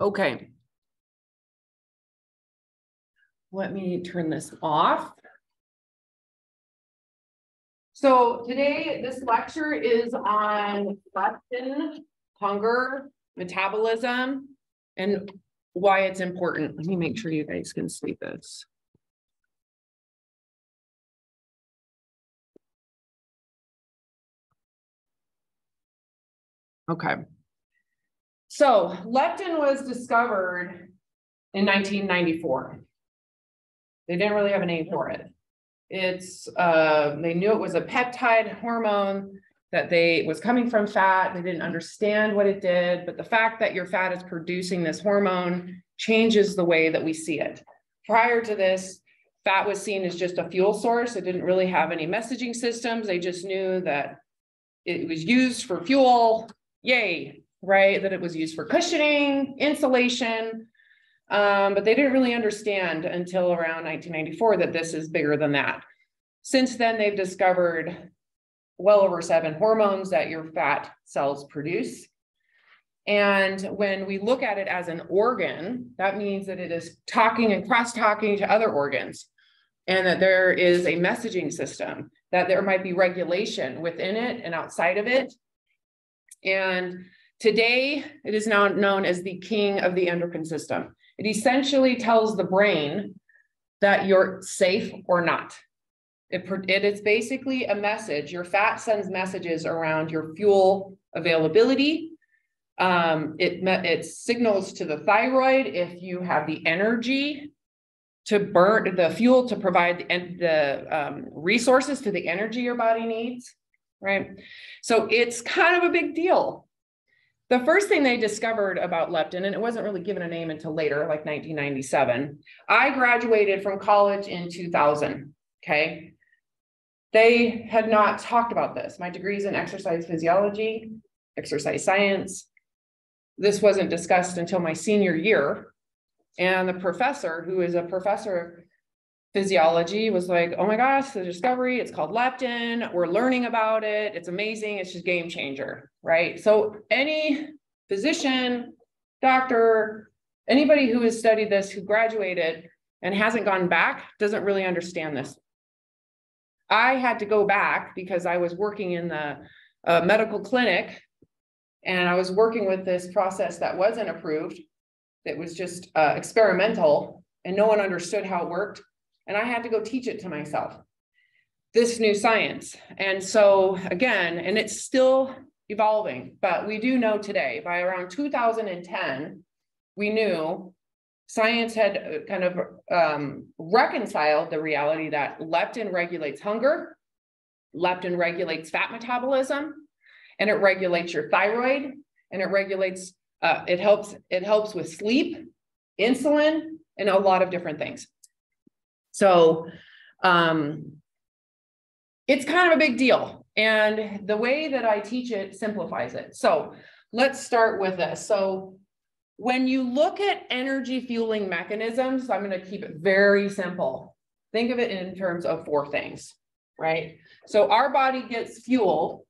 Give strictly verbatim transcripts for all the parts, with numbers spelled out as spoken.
Okay. Let me turn this off. So today, this lecture is on leptin, hunger, metabolism, and why it's important. Let me make sure you guys can see this. Okay. So leptin was discovered in nineteen ninety-four. They didn't really have a name for it. It's, uh, they knew it was a peptide hormone that they was coming from fat. They didn't understand what it did, but the fact that your fat is producing this hormone changes the way that we see it. Prior to this, fat was seen as just a fuel source. It didn't really have any messaging systems. They just knew that it was used for fuel, yay, right? That it was used for cushioning, insulation, Um, but they didn't really understand until around nineteen ninety-four that this is bigger than that. Since then, they've discovered well over seven hormones that your fat cells produce. And when we look at it as an organ, that means that it is talking and cross-talking to other organs, and that there is a messaging system, that there might be regulation within it and outside of it. And today, it is now known as the king of the endocrine system. It essentially tells the brain that you're safe or not. It, it is basically a message. Your fat sends messages around your fuel availability. Um, it, it signals to the thyroid if you have the energy to burn the fuel to provide the, the um, resources to the energy your body needs, right? So it's kind of a big deal. The first thing they discovered about leptin, and it wasn't really given a name until later, like nineteen ninety-seven, I graduated from college in two thousand, okay? They had not talked about this. My degree's in exercise physiology, exercise science. This wasn't discussed until my senior year. And the professor, who is a professor of physiology, was like, oh my gosh, the discovery, it's called leptin. We're learning about it. It's amazing. It's just game changer. Right? So any physician, doctor, anybody who has studied this, who graduated and hasn't gone back, doesn't really understand this. I had to go back because I was working in the uh, medical clinic, and I was working with this process that wasn't approved. It was just uh, experimental, and no one understood how it worked. And I had to go teach it to myself, this new science. And so again, and it's still evolving, but we do know today, by around two thousand ten, we knew science had kind of um, reconciled the reality that leptin regulates hunger, leptin regulates fat metabolism, and it regulates your thyroid, and it regulates, uh, it helps, it helps with sleep, insulin, and a lot of different things. So um, it's kind of a big deal. And the way that I teach it simplifies it. So let's start with this. So when you look at energy fueling mechanisms, I'm going to keep it very simple. Think of it in terms of four things, right? So our body gets fueled.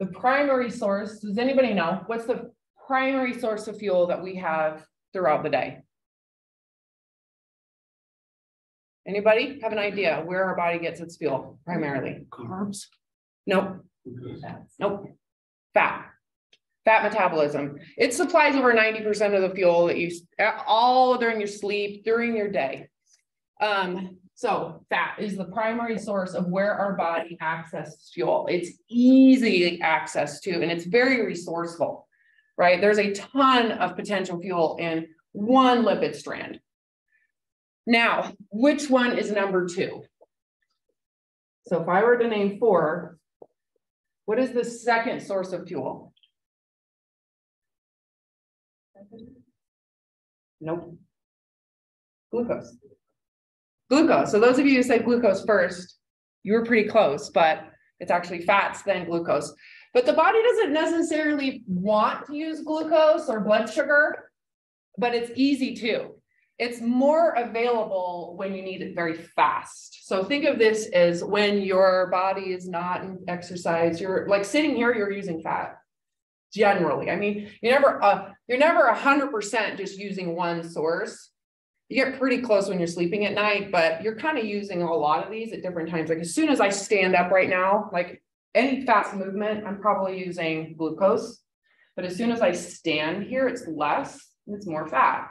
The primary source, does anybody know what's the primary source of fuel that we have throughout the day? Anybody have an idea where our body gets its fuel primarily? Carbs. Nope. Nope. Fat. Fat metabolism. It supplies over ninety percent of the fuel that you all during your sleep, during your day. Um, so fat is the primary source of where our body accesses fuel. It's easy access to, and it's very resourceful, right? There's a ton of potential fuel in one lipid strand. Now, which one is number two? So if I were to name four, what is the second source of fuel? Nope. Glucose. Glucose. So those of you who said glucose first, you were pretty close, but it's actually fats, then glucose. But the body doesn't necessarily want to use glucose or blood sugar, but it's easy to. It's more available when you need it very fast. So think of this as when your body is not in exercise, you're like sitting here, you're using fat. generally. I mean, you're never uh, you're never one hundred percent just using one source. You get pretty close when you're sleeping at night, but you're kind of using a lot of these at different times. Like as soon as I stand up right now, like any fast movement, I'm probably using glucose. But as soon as I stand here, it's less, it's more fat.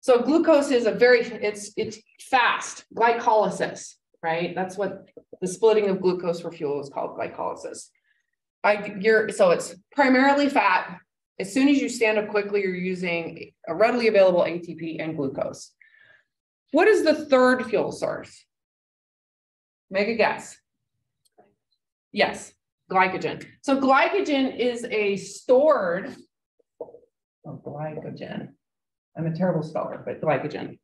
So glucose is a very, it's, it's fast, glycolysis, right? That's what the splitting of glucose for fuel is called, glycolysis. I, you're, so it's primarily fat. As soon as you stand up quickly, you're using a readily available A T P and glucose. What is the third fuel source? Make a guess. Yes, glycogen. So glycogen is a stored, oh, glycogen. I'm a terrible speller, but glycogen.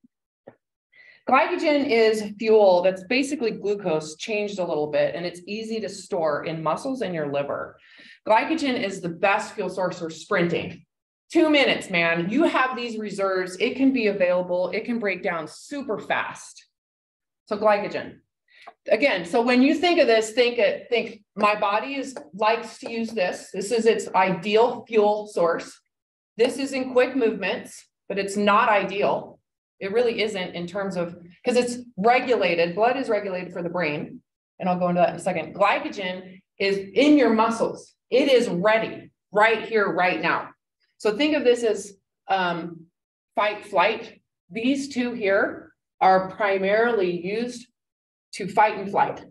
Glycogen is fuel that's basically glucose changed a little bit, and it's easy to store in muscles and your liver. Glycogen is the best fuel source for sprinting. Two minutes, man. You have these reserves. It can be available. It can break down super fast. So glycogen. Again, so when you think of this, think it, think my body is likes to use this. This is its ideal fuel source. This is in quick movements, but it's not ideal. It really isn't in terms of, because it's regulated, blood is regulated for the brain. And I'll go into that in a second. Glycogen is in your muscles. It is ready right here, right now. So think of this as um, fight, flight. These two here are primarily used to fight and flight.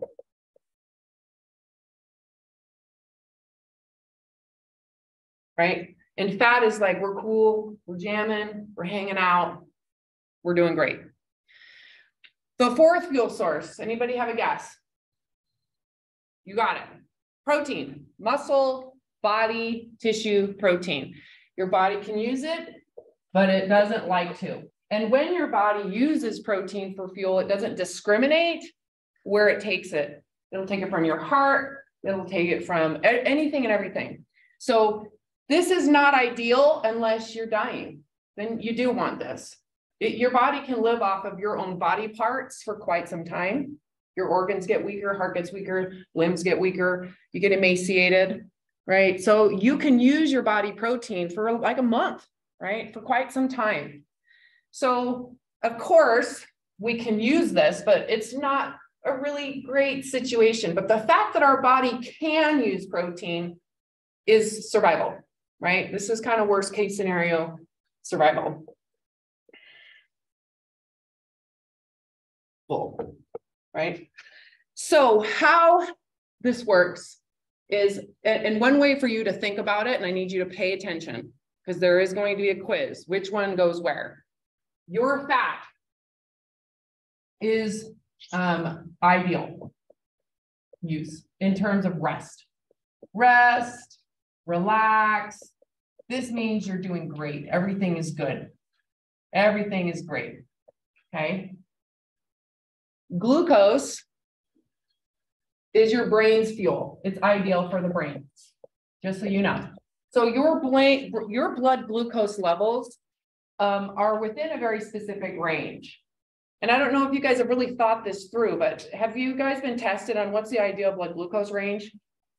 Right? And fat is like, we're cool, we're jamming, we're hanging out, we're doing great. The fourth fuel source, anybody have a guess? You got it. Protein, muscle, body, tissue, protein. Your body can use it, but it doesn't like to. And when your body uses protein for fuel, it doesn't discriminate where it takes it. It'll take it from your heart. It'll take it from anything and everything. So this is not ideal unless you're dying. Then you do want this. It, your body can live off of your own body parts for quite some time. Your organs get weaker, heart gets weaker, limbs get weaker, you get emaciated, right? So you can use your body protein for like a month, right? For quite some time. So of course we can use this, but it's not a really great situation. But the fact that our body can use protein is survival, right? This is kind of worst case scenario survival. Full. Right? So how this works is, and one way for you to think about it, and I need you to pay attention because there is going to be a quiz, which one goes where? Your fat is um, ideal use in terms of rest. Rest, relax. This means you're doing great. Everything is good. Everything is great. Okay. Glucose is your brain's fuel. It's ideal for the brain, just so you know. So your, brain, your blood glucose levels um, are within a very specific range. And I don't know if you guys have really thought this through, but have you guys been tested on what's the ideal blood glucose range?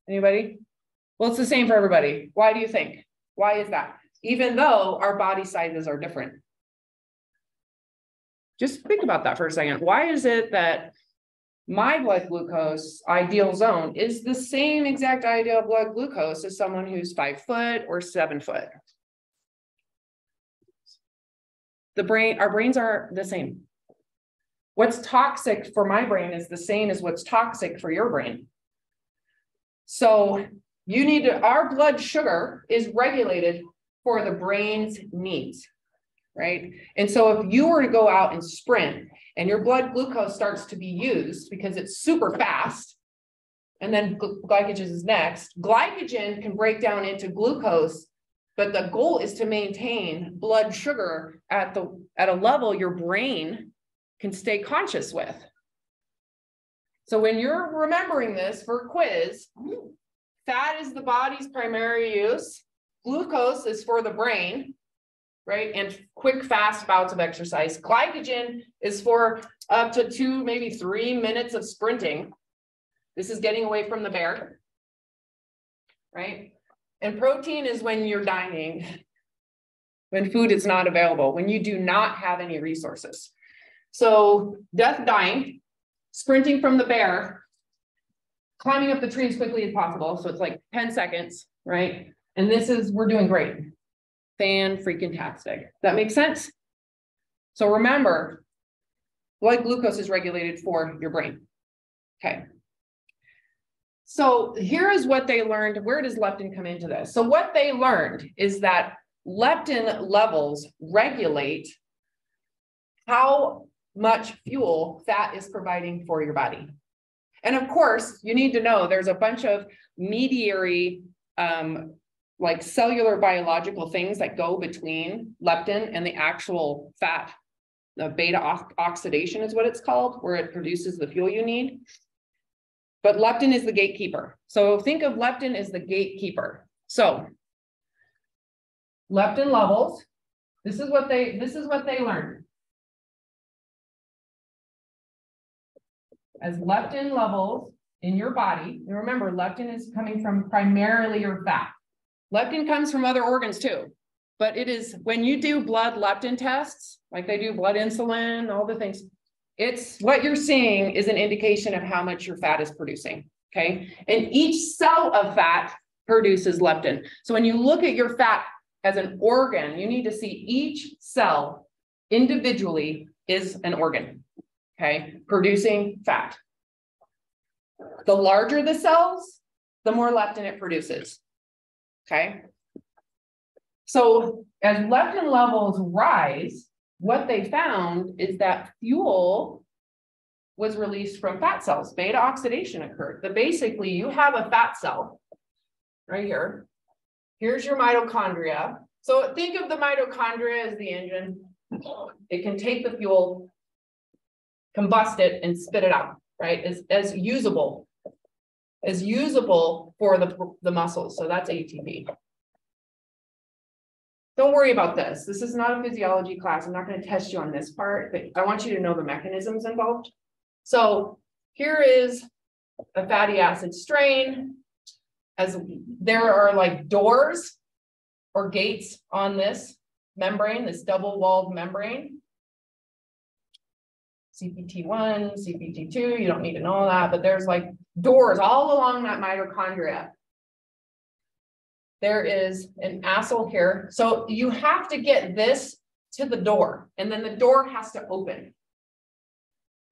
Anybody? Well, it's the same for everybody. Why do you think? Why is that? Even though our body sizes are different. Just think about that for a second. Why is it that my blood glucose ideal zone is the same exact ideal blood glucose as someone who's five foot or seven foot? The brain, our brains are the same. What's toxic for my brain is the same as what's toxic for your brain. So you need to, our blood sugar is regulated for the brain's needs. Right? And so if you were to go out and sprint and your blood glucose starts to be used because it's super fast, and then glycogen is next, glycogen can break down into glucose, but the goal is to maintain blood sugar at the at a level your brain can stay conscious with. So when you're remembering this for a quiz, fat is the body's primary use, glucose is for the brain, right? And quick, fast bouts of exercise. Glycogen is for up to two, maybe three minutes of sprinting. This is getting away from the bear, right? And protein is when you're dining, when food is not available, when you do not have any resources. So death dying, sprinting from the bear, climbing up the tree as quickly as possible. So it's like ten seconds, right? And this is, we're doing great. Fan-freaking-tastic. Does that make sense? So remember, blood glucose is regulated for your brain. Okay. So here is what they learned. Where does leptin come into this? So what they learned is that leptin levels regulate how much fuel fat is providing for your body. And of course, you need to know there's a bunch of mediary, um, like cellular biological things that go between leptin and the actual fat. The beta oxidation is what it's called, where it produces the fuel you need. But leptin is the gatekeeper. So think of leptin as the gatekeeper. So leptin levels, this is what they, this is what they learned. As leptin levels in your body, and remember, leptin is coming from primarily your fat. Leptin comes from other organs too, but it is when you do blood leptin tests, like they do blood insulin, all the things, it's what you're seeing is an indication of how much your fat is producing, okay? And each cell of fat produces leptin. So when you look at your fat as an organ, you need to see each cell individually is an organ, okay? Producing fat. The larger the cells, the more leptin it produces, okay? So as leptin levels rise, what they found is that fuel was released from fat cells. Beta oxidation occurred. But basically, you have a fat cell right here. Here's your mitochondria. So think of the mitochondria as the engine. It can take the fuel, combust it, and spit it out, right? As, as usable, as usable for the, the muscles. So that's A T P. Don't worry about this. This is not a physiology class. I'm not going to test you on this part, but I want you to know the mechanisms involved. So here is a fatty acid strain. As there are like doors or gates on this membrane, this double-walled membrane. C P T one, C P T two, you don't need to know that, but there's like doors all along that mitochondria. There is an acyl here. So you have to get this to the door, and then the door has to open.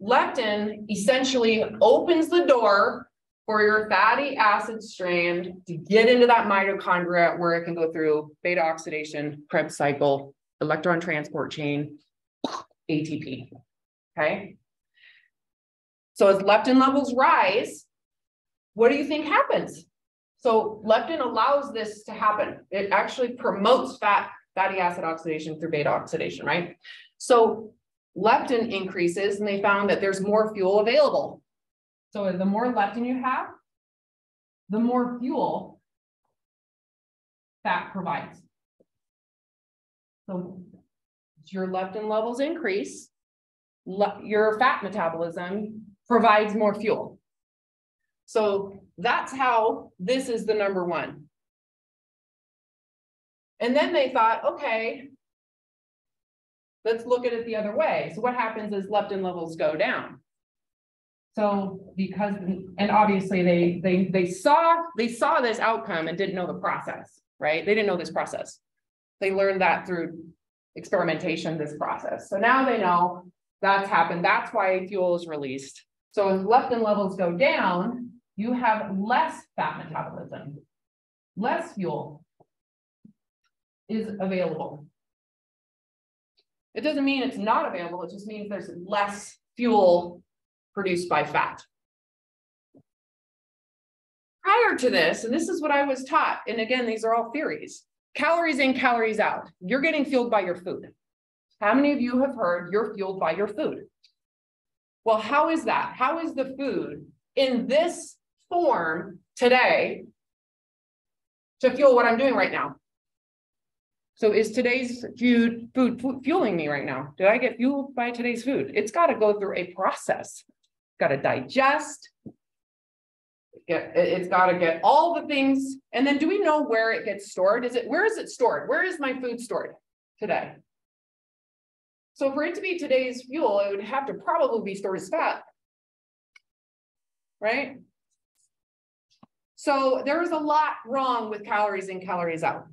Leptin essentially opens the door for your fatty acid strand to get into that mitochondria where it can go through beta oxidation, Krebs cycle, electron transport chain, A T P, okay? So as leptin levels rise, what do you think happens? So leptin allows this to happen. It actually promotes fat, fatty acid oxidation through beta oxidation, right? So leptin increases, and they found that there's more fuel available. So the more leptin you have, the more fuel fat provides. So your leptin levels increase, le- your fat metabolism provides more fuel. So that's how this is the number one. And then they thought, okay, let's look at it the other way. So what happens is leptin levels go down. So because, and obviously they, they, they saw, they saw this outcome and didn't know the process, right? They didn't know this process. They learned that through experimentation, this process. So now they know that's happened. That's why fuel is released. So as leptin levels go down, you have less fat metabolism, less fuel is available. It doesn't mean it's not available, it just means there's less fuel produced by fat. Prior to this, and this is what I was taught, and again, these are all theories, calories in, calories out. You're getting fueled by your food. How many of you have heard you're fueled by your food? Well, how is that? How is the food in this form today to fuel what I'm doing right now? So is today's food, food fueling me right now? Did I get fueled by today's food? It's got to go through a process. Got to digest. get, it's got to get all the things. And then do we know where it gets stored? Is it, where is it stored? Where is my food stored today? So for it to be today's fuel, it would have to probably be stored as fat, right? So there is a lot wrong with calories in, calories out.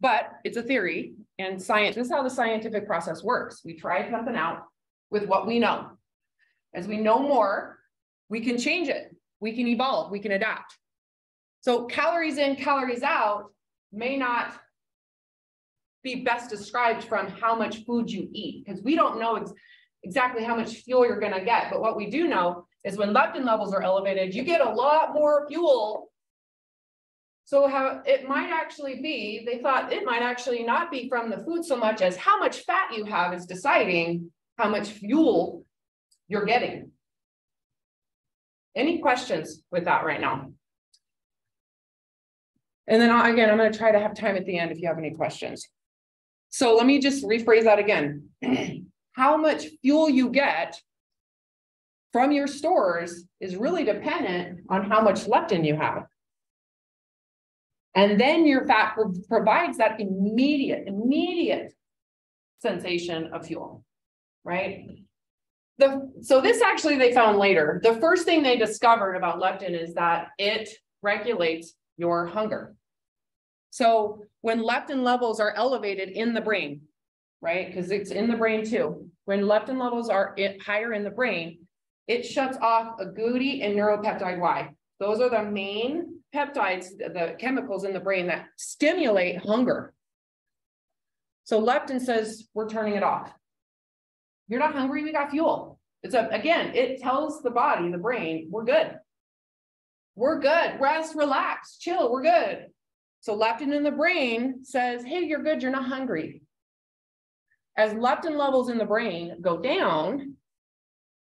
But it's a theory, and science, this is how the scientific process works. We try something out with what we know. As we know more, we can change it. We can evolve, we can adapt. So calories in, calories out may not be best described from how much food you eat, because we don't know ex exactly how much fuel you're gonna get. But what we do know is when leptin levels are elevated, you get a lot more fuel. So how it might actually be, they thought it might actually not be from the food so much as how much fat you have is deciding how much fuel you're getting. Any questions with that right now? And then again, I'm going to try to have time at the end if you have any questions. So let me just rephrase that again. How much fuel you get from your stores is really dependent on how much leptin you have. And then your fat pro provides that immediate, immediate sensation of fuel, right? The, so this actually they found later. The first thing they discovered about leptin is that it regulates your hunger. So when leptin levels are elevated in the brain, right? Because it's in the brain too. When leptin levels are it, higher in the brain, it shuts off agouti and neuropeptide Y. Those are the main peptides, the chemicals in the brain that stimulate hunger. So leptin says, we're turning it off. You're not hungry, we got fuel. It's a, again, it tells the body, the brain, we're good. We're good, rest, relax, chill, we're good. So leptin in the brain says, hey, you're good, you're not hungry. As leptin levels in the brain go down,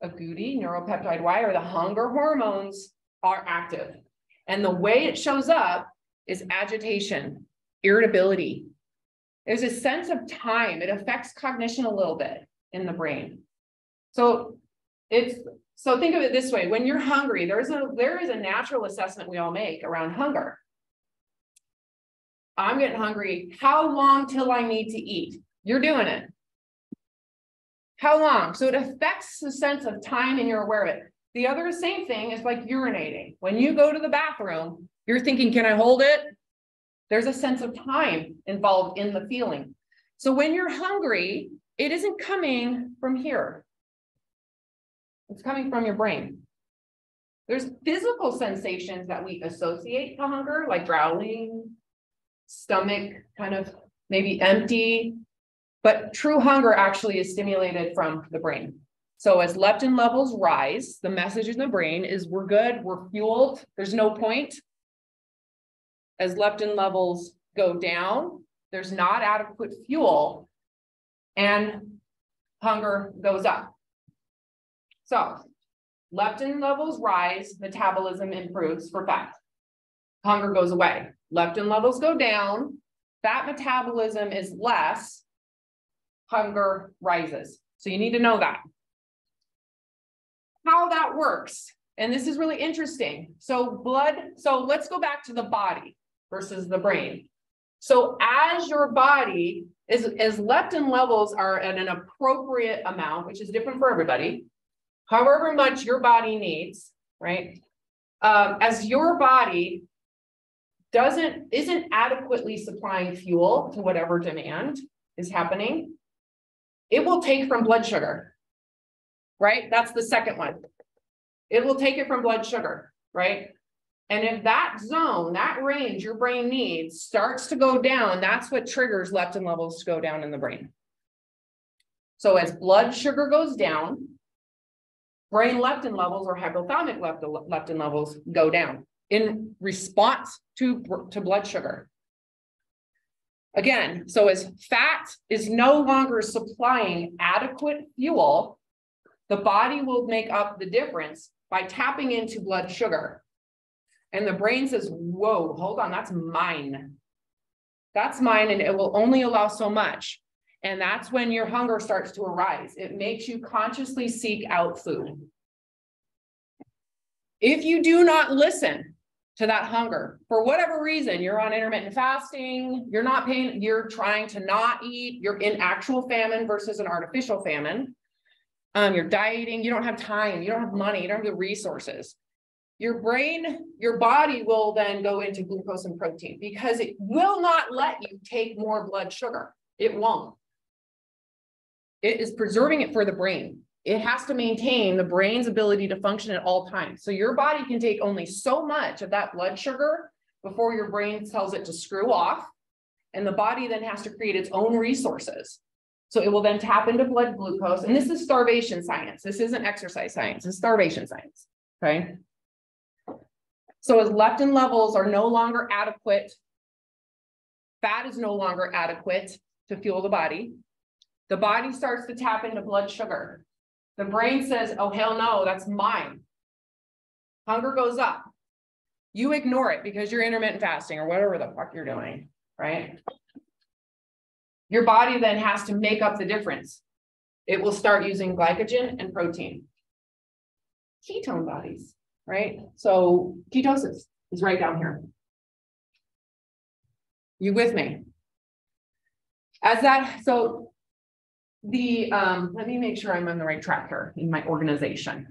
agouti, neuropeptide Y, or the hunger hormones are active. And the way it shows up is agitation, irritability. There's a sense of time. It affects cognition a little bit in the brain. So it's, so think of it this way. When you're hungry, there's a, there is a natural assessment we all make around hunger. I'm getting hungry. How long till I need to eat? You're doing it. How long? So it affects the sense of time and you're aware of it. The other same thing is like urinating. When you go to the bathroom, you're thinking, can I hold it? There's a sense of time involved in the feeling. So when you're hungry, it isn't coming from here. It's coming from your brain. There's physical sensations that we associate to hunger, like growling, stomach kind of maybe empty, but true hunger actually is stimulated from the brain. So as leptin levels rise, the message in the brain is we're good, we're fueled, there's no point. As leptin levels go down, there's not adequate fuel and hunger goes up. So leptin levels rise, metabolism improves for fat. Hunger goes away. Leptin levels go down, fat metabolism is less, hunger rises. So you need to know that. How that works. And this is really interesting. So blood, so let's go back to the body versus the brain. So as your body is, as leptin levels are at an appropriate amount, which is different for everybody, however much your body needs, right? Um, as your body doesn't, isn't adequately supplying fuel to whatever demand is happening, it will take from blood sugar. Right? That's the second one. It will take it from blood sugar, right? And if that zone, that range your brain needs starts to go down, that's what triggers leptin levels to go down in the brain. So as blood sugar goes down, brain leptin levels or hypothalamic leptin levels go down in response to, to blood sugar. Again, so as fat is no longer supplying adequate fuel, the body will make up the difference by tapping into blood sugar. And the brain says, whoa, hold on, that's mine. That's mine, and it will only allow so much. And that's when your hunger starts to arise. It makes you consciously seek out food. If you do not listen to that hunger, for whatever reason, you're on intermittent fasting, you're not paying, you're trying to not eat, you're in actual famine versus an artificial famine, um, you're dieting, you don't have time, you don't have money, you don't have the resources. Your brain, your body will then go into glucose and protein because it will not let you take more blood sugar. It won't. It is preserving it for the brain. It has to maintain the brain's ability to function at all times. So your body can take only so much of that blood sugar before your brain tells it to screw off. And the body then has to create its own resources. So it will then tap into blood glucose. And this is starvation science. This isn't exercise science. It's starvation science, okay? So as leptin levels are no longer adequate, fat is no longer adequate to fuel the body. The body starts to tap into blood sugar. The brain says, oh, hell no, that's mine. Hunger goes up. You ignore it because you're intermittent fasting or whatever the fuck you're doing, right? Your body then has to make up the difference. It will start using glycogen and protein. Ketone bodies, right? So ketosis is right down here. You with me? As that, so... The, um, let me make sure I'm on the right track here in my organization.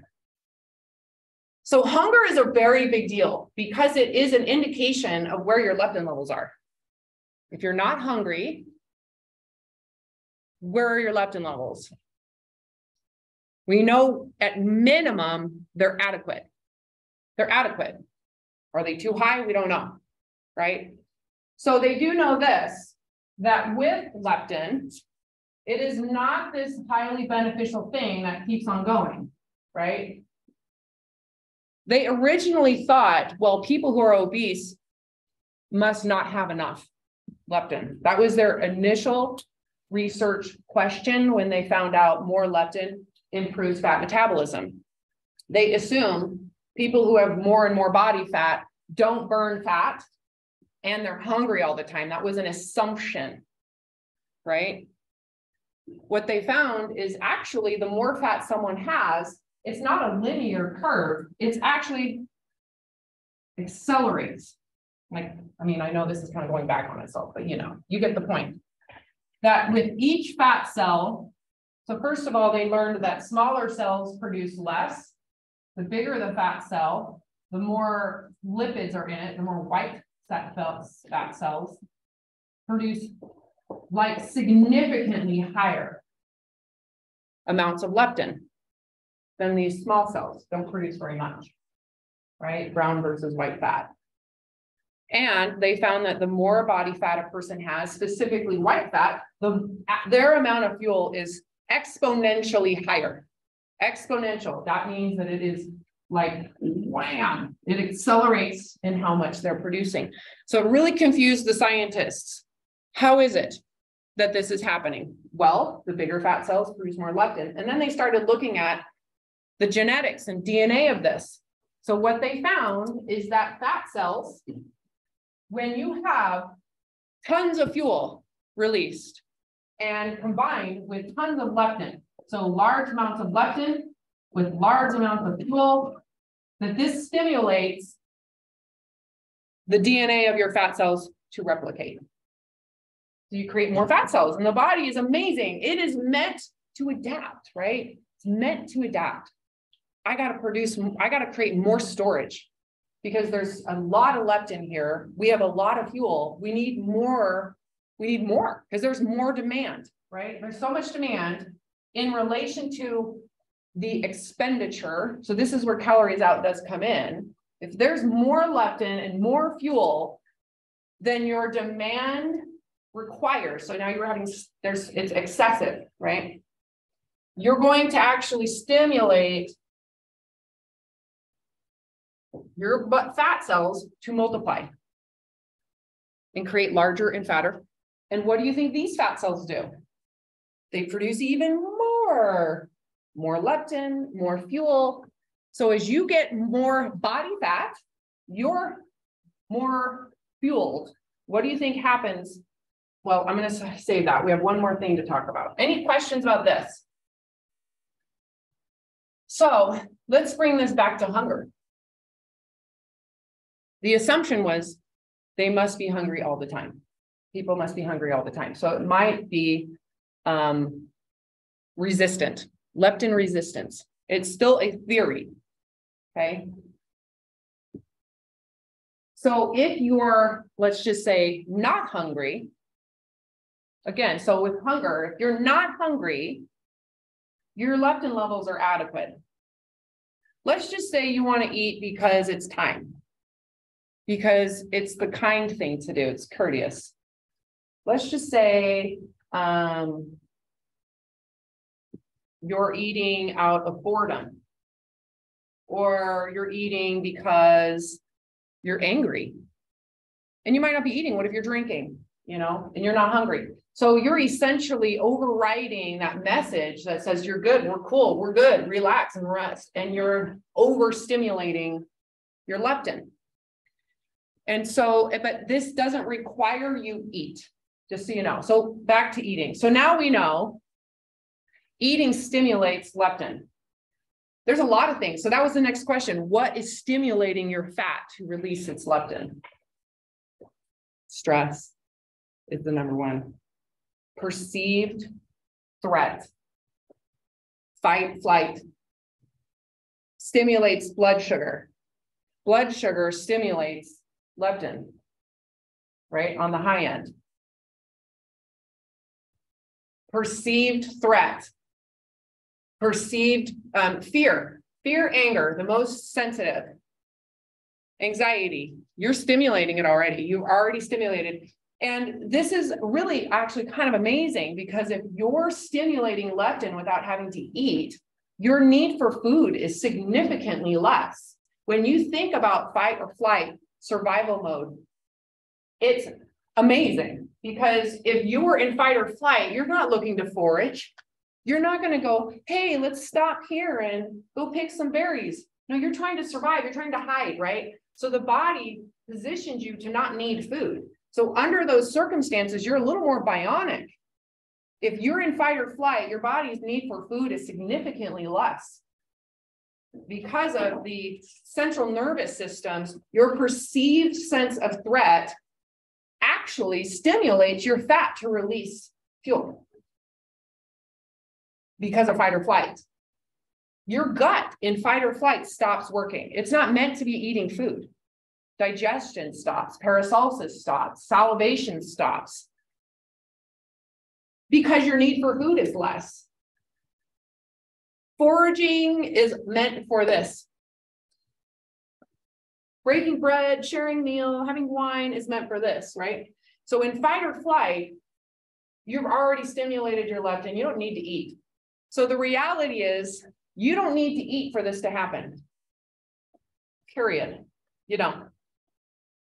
So hunger is a very big deal because it is an indication of where your leptin levels are. If you're not hungry, where are your leptin levels? We know at minimum, they're adequate. They're adequate. Are they too high? We don't know, right? So they do know this, that with leptin, it is not this highly beneficial thing that keeps on going, right? They originally thought, well, people who are obese must not have enough leptin. That was their initial research question when they found out more leptin improves fat metabolism. They assume people who have more and more body fat don't burn fat and they're hungry all the time. That was an assumption, right? What they found is actually the more fat someone has, it's not a linear curve. It's actually accelerates. Like, I mean, I know this is kind of going back on itself, but you know, you get the point. That with each fat cell, so first of all, they learned that smaller cells produce less. The bigger the fat cell, the more lipids are in it, the more white fat cells produce like significantly higher amounts of leptin than these small cells. Don't produce very much, right? Brown versus white fat. And they found that the more body fat a person has, specifically white fat, the, their amount of fuel is exponentially higher. Exponential, that means that it is like, wham, it accelerates in how much they're producing. So it really confused the scientists. How is it that this is happening? Well, the bigger fat cells produce more leptin. And then they started looking at the genetics and D N A of this. So what they found is that fat cells, when you have tons of fuel released and combined with tons of leptin, so large amounts of leptin with large amounts of fuel, that this stimulates the D N A of your fat cells to replicate. So you create more fat cells, and the body is amazing. It is meant to adapt, right? It's meant to adapt. I got to produce, I got to create more storage because there's a lot of leptin here. We have a lot of fuel. We need more. We need more because there's more demand, right? There's so much demand in relation to the expenditure. So this is where calories out does come in. If there's more leptin and more fuel, then your demand requires, so now you're having, there's, it's excessive, right? You're going to actually stimulate your fat cells to multiply and create larger and fatter. And what do you think these fat cells do? They produce even more, more leptin, more fuel. So as you get more body fat, you're more fueled. What do you think happens? Well, I'm going to save that. We have one more thing to talk about. Any questions about this? So let's bring this back to hunger. the assumption was they must be hungry all the time. People must be hungry all the time. So it might be um, resistant, leptin resistance. It's still a theory, okay? So if you're, let's just say, not hungry, again, so with hunger, if you're not hungry, your leptin levels are adequate. Let's just say you want to eat because it's time, because it's the kind thing to do, it's courteous. Let's just say um, you're eating out of boredom, or you're eating because you're angry, and you might not be eating. What if you're drinking, you know, and you're not hungry? So you're essentially overriding that message that says you're good, we're cool, we're good, relax and rest. And you're overstimulating your leptin. And so, but this doesn't require you eat, just so you know. So back to eating. So now we know eating stimulates leptin. There's a lot of things. So that was the next question. What is stimulating your fat to release its leptin? Stress is the number one. Perceived threat, fight, flight, stimulates blood sugar. Blood sugar stimulates leptin, right, on the high end. Perceived threat, perceived um, fear, fear, anger, the most sensitive, anxiety. You're stimulating it already. You've already stimulated. And this is really actually kind of amazing, because if you're stimulating leptin without having to eat, your need for food is significantly less. When you think about fight or flight, survival mode, it's amazing, because if you were in fight or flight, you're not looking to forage. You're not going to go, hey, let's stop here and go pick some berries. No, you're trying to survive. You're trying to hide, right? So the body positions you to not need food. So under those circumstances, you're a little more bionic. If you're in fight or flight, your body's need for food is significantly less. Because of the central nervous system's, your perceived sense of threat actually stimulates your fat to release fuel. Because of fight or flight. Your gut in fight or flight stops working. It's not meant to be eating food. Digestion stops, peristalsis stops, salivation stops, because your need for food is less. Foraging is meant for this. Breaking bread, sharing meal, having wine is meant for this, right? So in fight or flight, you've already stimulated your leptin. You don't need to eat. So the reality is you don't need to eat for this to happen. Period. You don't.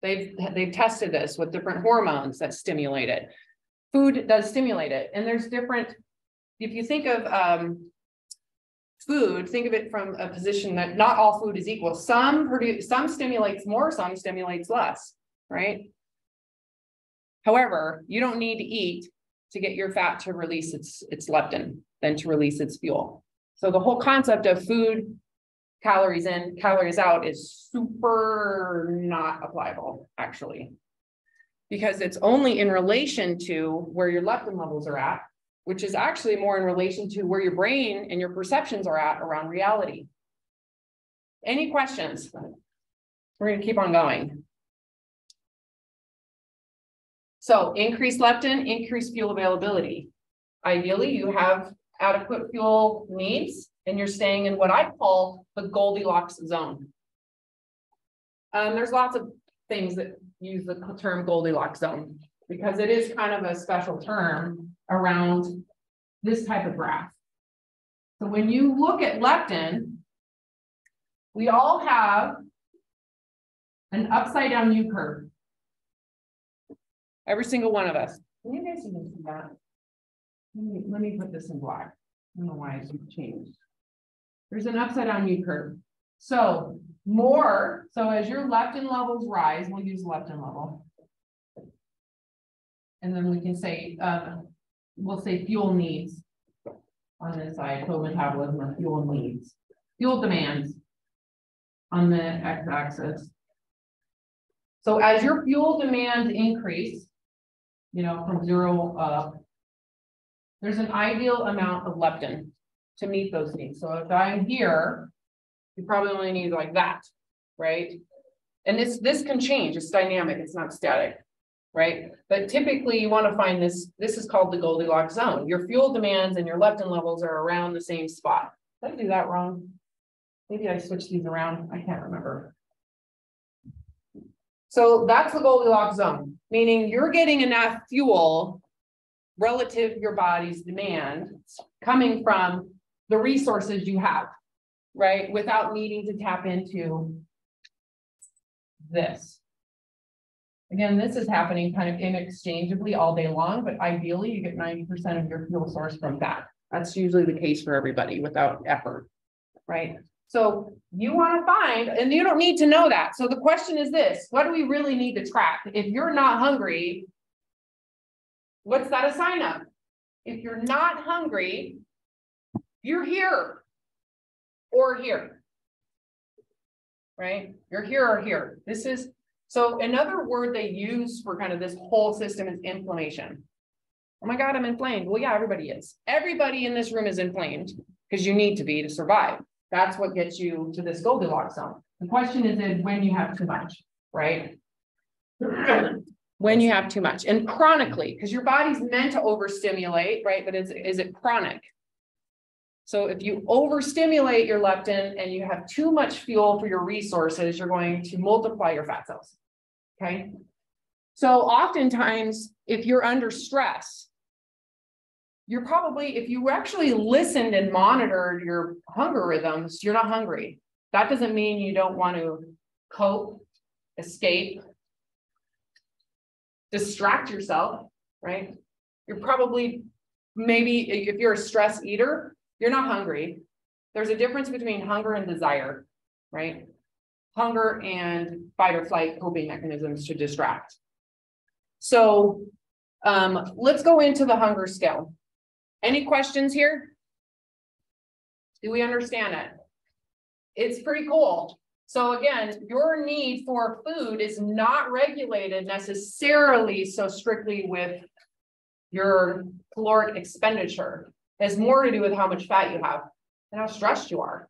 They've, they've tested this with different hormones that stimulate it. Food does stimulate it. And there's different, if you think of um, food, think of it from a position that not all food is equal. Some produce, some stimulates more, some stimulates less, right? However, you don't need to eat to get your fat to release its, its leptin, than to release its fuel. So the whole concept of food, calories in, calories out is super not applicable, actually, because it's only in relation to where your leptin levels are at, which is actually more in relation to where your brain and your perceptions are at around reality. Any questions? We're going to keep on going. So increased leptin, increased fuel availability. Ideally, you have adequate fuel needs, and you're staying in what I call the Goldilocks zone. Um, there's lots of things that use the term Goldilocks zone, because it is kind of a special term around this type of graph. So when you look at leptin, we all have an upside down U curve. Every single one of us. Can you guys even see that? Let me, let me put this in black. I don't know why it's changed. There's an upside down U curve. So more, so as your leptin levels rise, we'll use leptin level. And then we can say, uh, we'll say fuel needs on this side, so metabolism or fuel needs. Fuel demands on the x-axis. So as your fuel demands increase, you know, from zero up, there's an ideal amount of leptin to meet those needs. So if I'm here, you probably only need like that, right? And this, this can change, it's dynamic, it's not static, right? But typically you wanna find this, this is called the Goldilocks zone. Your fuel demands and your leptin levels are around the same spot. Did I do that wrong? Maybe I switched these around, I can't remember. So that's the Goldilocks zone, meaning you're getting enough fuel relative to your body's demand coming from the resources you have, right? Without needing to tap into this. Again, this is happening kind of inexchangeably all day long, but ideally you get ninety percent of your fuel source from that. That's usually the case for everybody without effort, right? So you want to find, and you don't need to know that. So the question is this, what do we really need to track? If you're not hungry, what's that a sign of? If you're not hungry, you're here or here, right? You're here or here. This is, so another word they use for kind of this whole system is inflammation. Oh my God, I'm inflamed. Well, yeah, everybody is. Everybody in this room is inflamed because you need to be to survive. That's what gets you to this Goldilocks zone. The question is in when you have too much, right? When you have too much and chronically, because your body's meant to overstimulate, right? But is, is it chronic? So if you overstimulate your leptin and you have too much fuel for your resources, you're going to multiply your fat cells, okay? So oftentimes, if you're under stress, you're probably, if you actually listened and monitored your hunger rhythms, you're not hungry. That doesn't mean you don't want to cope, escape, distract yourself, right? You're probably, maybe if you're a stress eater, you're not hungry. There's a difference between hunger and desire, right? Hunger and fight or flight coping mechanisms to distract. So um, let's go into the hunger scale. Any questions here? Do we understand it? It's pretty cool. So again, your need for food is not regulated necessarily so strictly with your caloric expenditure. It has more to do with how much fat you have and how stressed you are.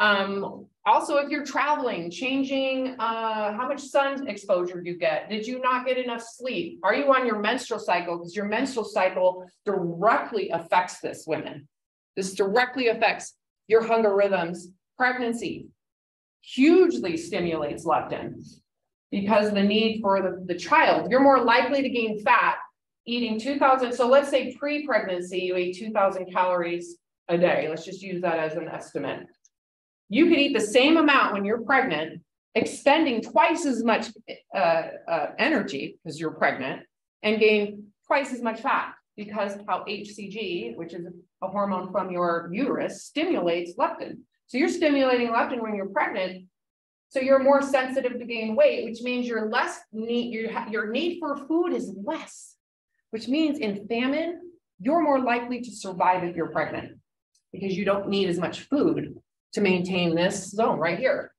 Um, also, if you're traveling, changing uh, how much sun exposure you get. Did you not get enough sleep? Are you on your menstrual cycle? Because your menstrual cycle directly affects this, women. This directly affects your hunger rhythms. Pregnancy hugely stimulates leptin because the need for the, the child. You're more likely to gain fat eating two thousand. So let's say pre-pregnancy, you ate two thousand calories a day. Let's just use that as an estimate. You could eat the same amount when you're pregnant, expending twice as much uh, uh, energy because you're pregnant and gain twice as much fat because how H C G, which is a hormone from your uterus, stimulates leptin. So you're stimulating leptin when you're pregnant. So you're more sensitive to gain weight, which means your less need, your, your need for food is less, which means in famine, you're more likely to survive if you're pregnant because you don't need as much food to maintain this zone right here.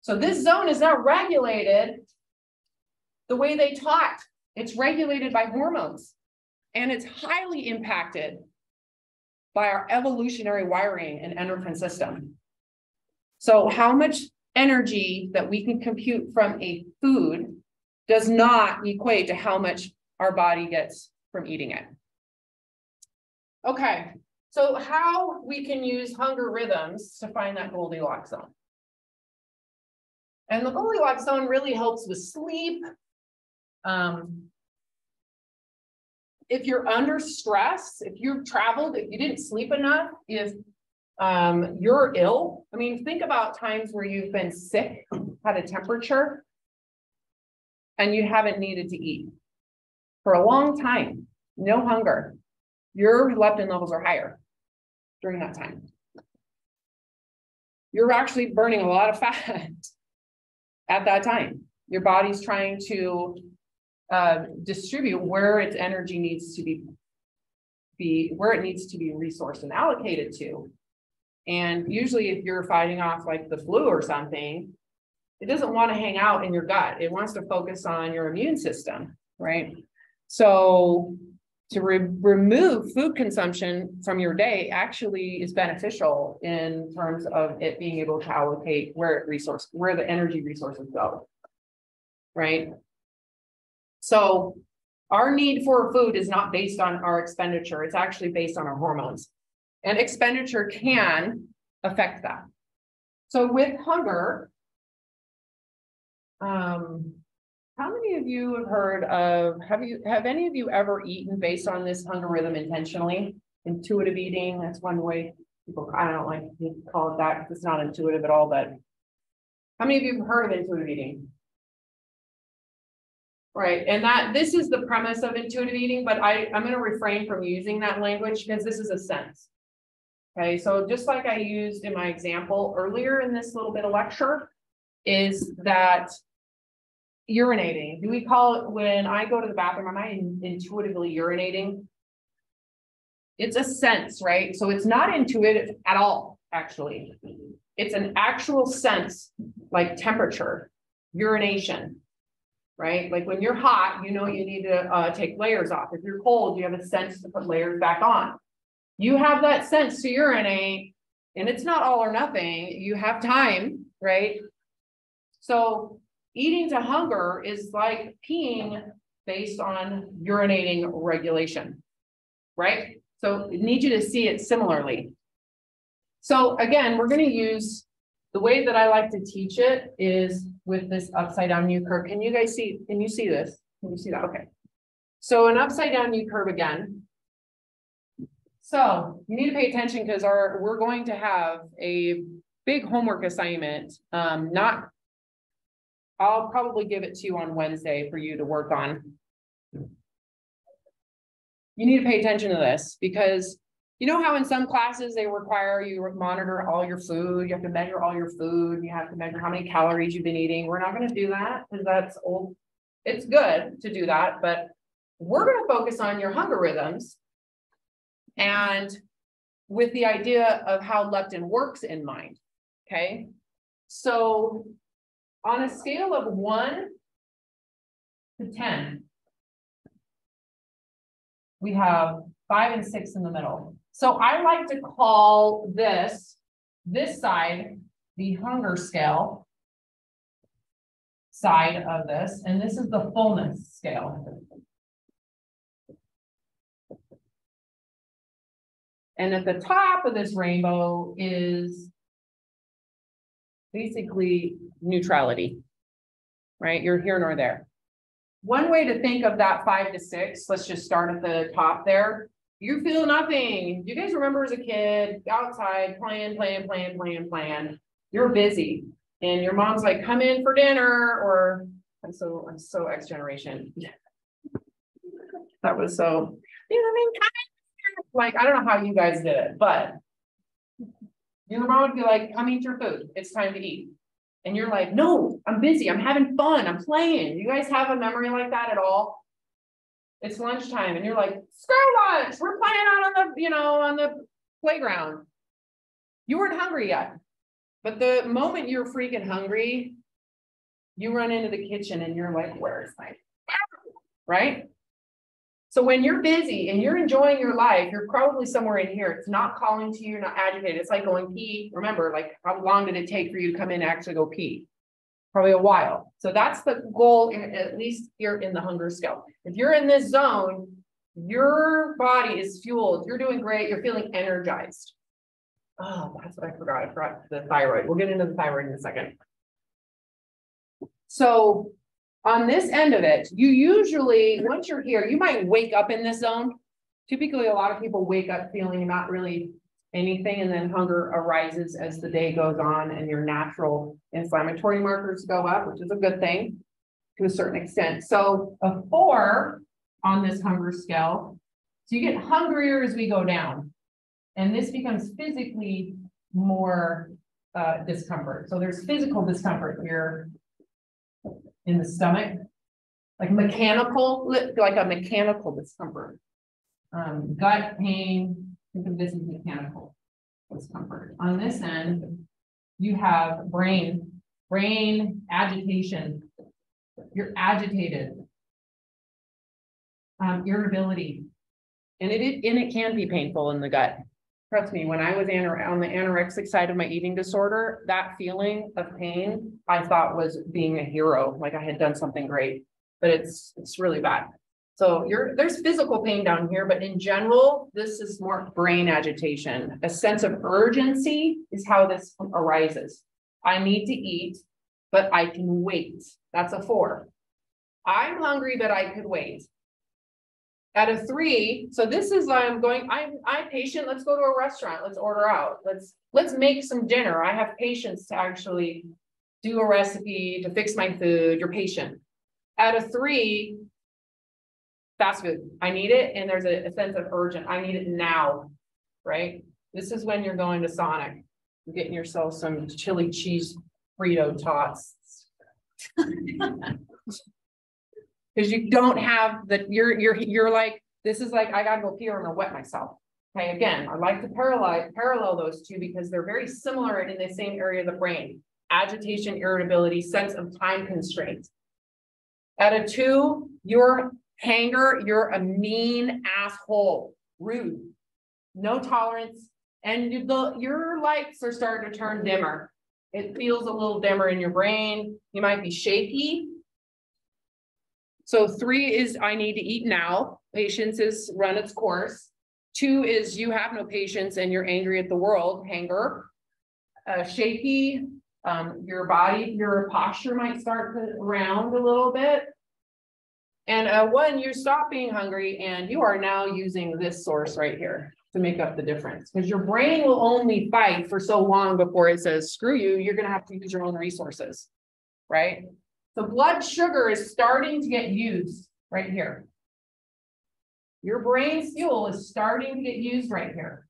So this zone is not regulated the way they taught. It's regulated by hormones and it's highly impacted by our evolutionary wiring and endocrine system. So how much energy that we can compute from a food does not equate to how much our body gets from eating it. Okay. So how we can use hunger rhythms to find that Goldilocks zone. And the Goldilocks zone really helps with sleep. Um, if you're under stress, if you've traveled, if you didn't sleep enough, if um, you're ill, I mean, think about times where you've been sick, had a temperature, and you haven't needed to eat for a long time, no hunger. Your leptin levels are higher during that time. You're actually burning a lot of fat at that time. Your body's trying to uh, distribute where its energy needs to be, be, where it needs to be resourced and allocated to. And usually if you're fighting off like the flu or something, it doesn't want to hang out in your gut. It wants to focus on your immune system, right? So to re remove food consumption from your day actually is beneficial in terms of it being able to allocate where it resource, where the energy resources go, right? So our need for food is not based on our expenditure. It's actually based on our hormones, and expenditure can affect that. So with hunger, um, how many of you have heard of, have you, have any of you ever eaten based on this hunger rhythm intentionally? Intuitive eating, that's one way people, I don't like to call it that because it's not intuitive at all, but how many of you have heard of intuitive eating? Right, and that this is the premise of intuitive eating, but I, I'm going to refrain from using that language because this is a sense. Okay, so just like I used in my example earlier in this little bit of lecture, is that urinating. Do we call it, when I go to the bathroom, am I intuitively urinating? It's a sense, right? So it's not intuitive at all, actually. It's an actual sense, like temperature, urination, right? Like when you're hot, you know you need to uh, take layers off. If you're cold, you have a sense to put layers back on. You have that sense to urinate, and it's not all or nothing. You have time, right? So eating to hunger is like peeing based on urinating regulation, right? So I need you to see it similarly. So again, we're going to use, the way that I like to teach it is with this upside down U curve. Can you guys see, can you see this? Can you see that? Okay. So an upside down U curve again. So you need to pay attention because our we're going to have a big homework assignment. Um, not, I'll probably give it to you on Wednesday for you to work on. You need to pay attention to this because you know how in some classes they require you monitor all your food, you have to measure all your food, you have to measure how many calories you've been eating. We're not going to do that because that's old. It's good to do that, but we're going to focus on your hunger rhythms. And with the idea of how leptin works in mind, okay? So on a scale of one to ten, we have five and six in the middle. So I like to call this, this side, the hunger scale side of this, and this is the fullness scale. And at the top of this rainbow is basically neutrality, right? You're here nor there. One way to think of that five to six, let's just start at the top there. You feel nothing. You guys remember as a kid outside playing, playing, playing, playing, playing. You're busy. And your mom's like, come in for dinner, or I'm so, I'm so X generation. That was so, you know what I mean? Like, I don't know how you guys did it, but your mom would be like, come eat your food. It's time to eat. And you're like, no, I'm busy. I'm having fun. I'm playing. You guys have a memory like that at all? It's lunchtime. And you're like, screw lunch. We're playing out on the, you know, on the playground. You weren't hungry yet. But the moment you're freaking hungry, you run into the kitchen and you're like, where's my, right? So when you're busy and you're enjoying your life, you're probably somewhere in here. It's not calling to you, you're not agitated. It's like going pee. Remember, like how long did it take for you to come in and actually go pee? Probably a while. So that's the goal, at least here in the hunger scale. If you're in this zone, your body is fueled. You're doing great. You're feeling energized. Oh, that's what I forgot. I forgot the thyroid. We'll get into the thyroid in a second. So on this end of it, you usually, once you're here, you might wake up in this zone. Typically, a lot of people wake up feeling not really anything, and then hunger arises as the day goes on and your natural inflammatory markers go up, which is a good thing to a certain extent. So a four on this hunger scale. So you get hungrier as we go down, and this becomes physically more uh, discomfort. So there's physical discomfort here in the stomach, like mechanical, like a mechanical discomfort, um, gut pain. Think of this as mechanical discomfort. On this end, you have brain brain agitation, you're agitated, um, irritability, and it, it and it can be painful in the gut. Trust me, when I was on the anorexic side of my eating disorder, that feeling of pain I thought was being a hero, like I had done something great, but it's it's really bad. So you're, there's physical pain down here, but in general, this is more brain agitation. A sense of urgency is how this arises. I need to eat, but I can wait. That's a four. I'm hungry, but I could wait. At a three, so this is I'm going, I'm, I'm patient, let's go to a restaurant, let's order out, let's, let's make some dinner. I have patience to actually do a recipe, to fix my food, you're patient. At a three, fast food, I need it, and there's a, a sense of urgent, I need it now, right? This is when you're going to Sonic, you're getting yourself some chili cheese Frito tots. Because you don't have the, you're, you're, you're like, this is like, I gotta go pee or I'm gonna wet myself. Okay, again, I like to parallel, parallel those two because they're very similar and in the same area of the brain. Agitation, irritability, sense of time constraint. At a two, you're hanger, you're a mean asshole, rude, no tolerance. And you, the, your lights are starting to turn dimmer. It feels a little dimmer in your brain. You might be shaky. So three is I need to eat now. Patience is run its course. Two is you have no patience and you're angry at the world, hanger, uh, shaky. Um, your body, your posture might start to round a little bit. And uh, one, you stop being hungry and you are now using this source right here to make up the difference because your brain will only fight for so long before it says, screw you, you're gonna have to use your own resources, right? So blood sugar is starting to get used right here. Your brain's fuel is starting to get used right here.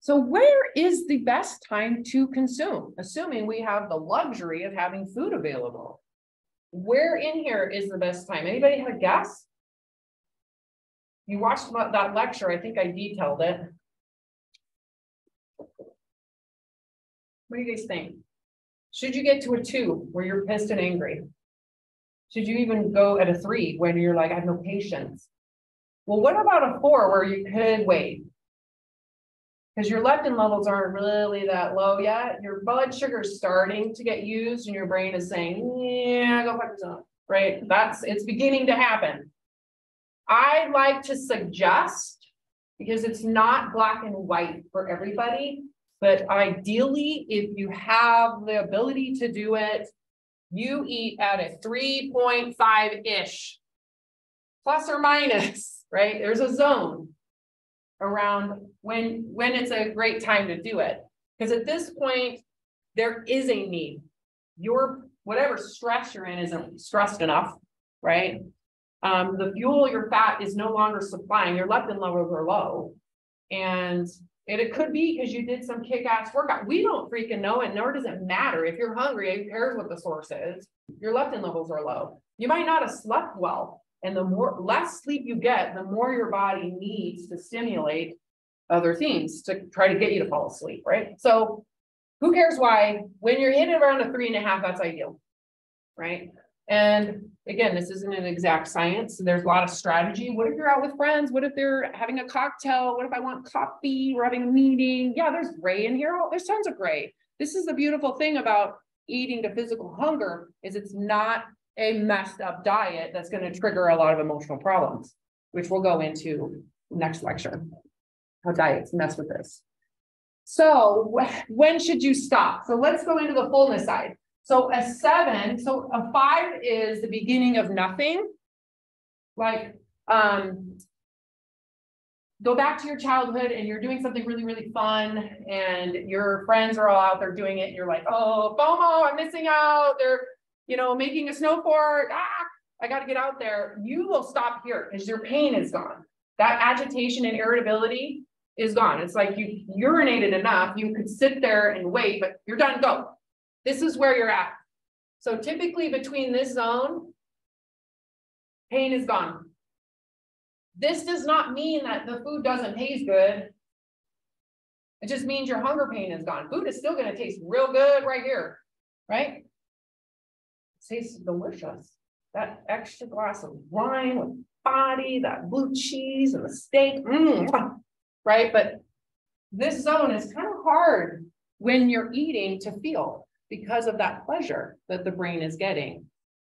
So where is the best time to consume? Assuming we have the luxury of having food available. Where in here is the best time? Anybody have a guess? You watched that lecture. I think I detailed it. What do you guys think? Should you get to a two where you're pissed and angry? Should you even go at a three when you're like, I have no patience? Well, what about a four where you could wait? Because your leptin levels aren't really that low yet. Your blood sugar is starting to get used and your brain is saying, yeah, go fuck yourself, right? That's, it's beginning to happen. I like to suggest, because it's not black and white for everybody, but ideally, if you have the ability to do it, you eat at a three point five-ish, plus or minus, right? There's a zone around when, when it's a great time to do it. Because at this point, there is a need. Your, whatever stress you're in isn't stressed enough, right? Um, the fuel your fat is no longer supplying, your leptin levels are low. And And it could be because you did some kick-ass workout. We don't freaking know, and nor does it matter. If you're hungry, who cares what the source is? Your leptin levels are low. You might not have slept well. And the more less sleep you get, the more your body needs to stimulate other things to try to get you to fall asleep, right? So who cares why? When you're hitting around a three and a half, that's ideal, right? And again, this isn't an exact science. So there's a lot of strategy. What if you're out with friends? What if they're having a cocktail? What if I want coffee? We're having a meeting. Yeah, there's gray in here. Oh, there's tons of gray. This is the beautiful thing about eating to physical hunger is it's not a messed up diet that's going to trigger a lot of emotional problems, which we'll go into next lecture, how diets mess with this. So when should you stop? So let's go into the fullness side. So a seven, so a five is the beginning of nothing. Like, um, go back to your childhood and you're doing something really, really fun and your friends are all out there doing it. And you're like, oh, FOMO, I'm missing out. They're, you know, making a snow fort. Ah, I got to get out there. You will stop here because your pain is gone. That agitation and irritability is gone. It's like you urinated enough. You could sit there and wait, but you're done, go. This is where you're at. So typically between this zone, pain is gone. This does not mean that the food doesn't taste good It just means your hunger pain is gone. Food is still going to taste real good right here, right? It tastes delicious. That extra glass of wine with body, that blue cheese and the steak, mm, right? But this zone is kind of hard when you're eating to feel because of that pleasure that the brain is getting,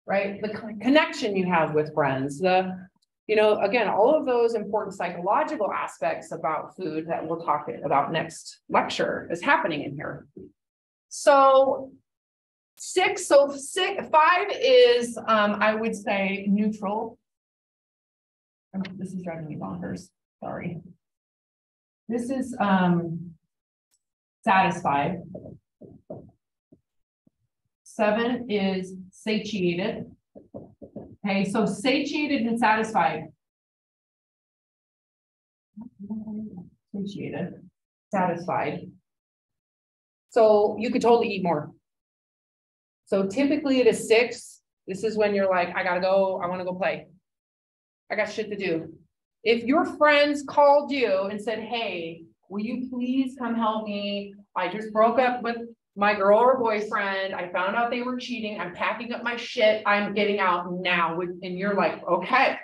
right? The connection you have with friends, the, you know, again, all of those important psychological aspects about food that we'll talk about next lecture is happening in here. So six, so six, five is, um, I would say, neutral. Oh, this is driving me bonkers, sorry. This is um, satisfied. Seven is satiated. Okay, so satiated and satisfied. Satiated, satisfied. So you could totally eat more. So typically it is six. This is when you're like, I gotta go, I wanna go play. I got shit to do. If your friends called you and said, hey, will you please come help me? I just broke up with my girl or boyfriend. I found out they were cheating. I'm packing up my shit. I'm getting out now. And you're like, okay,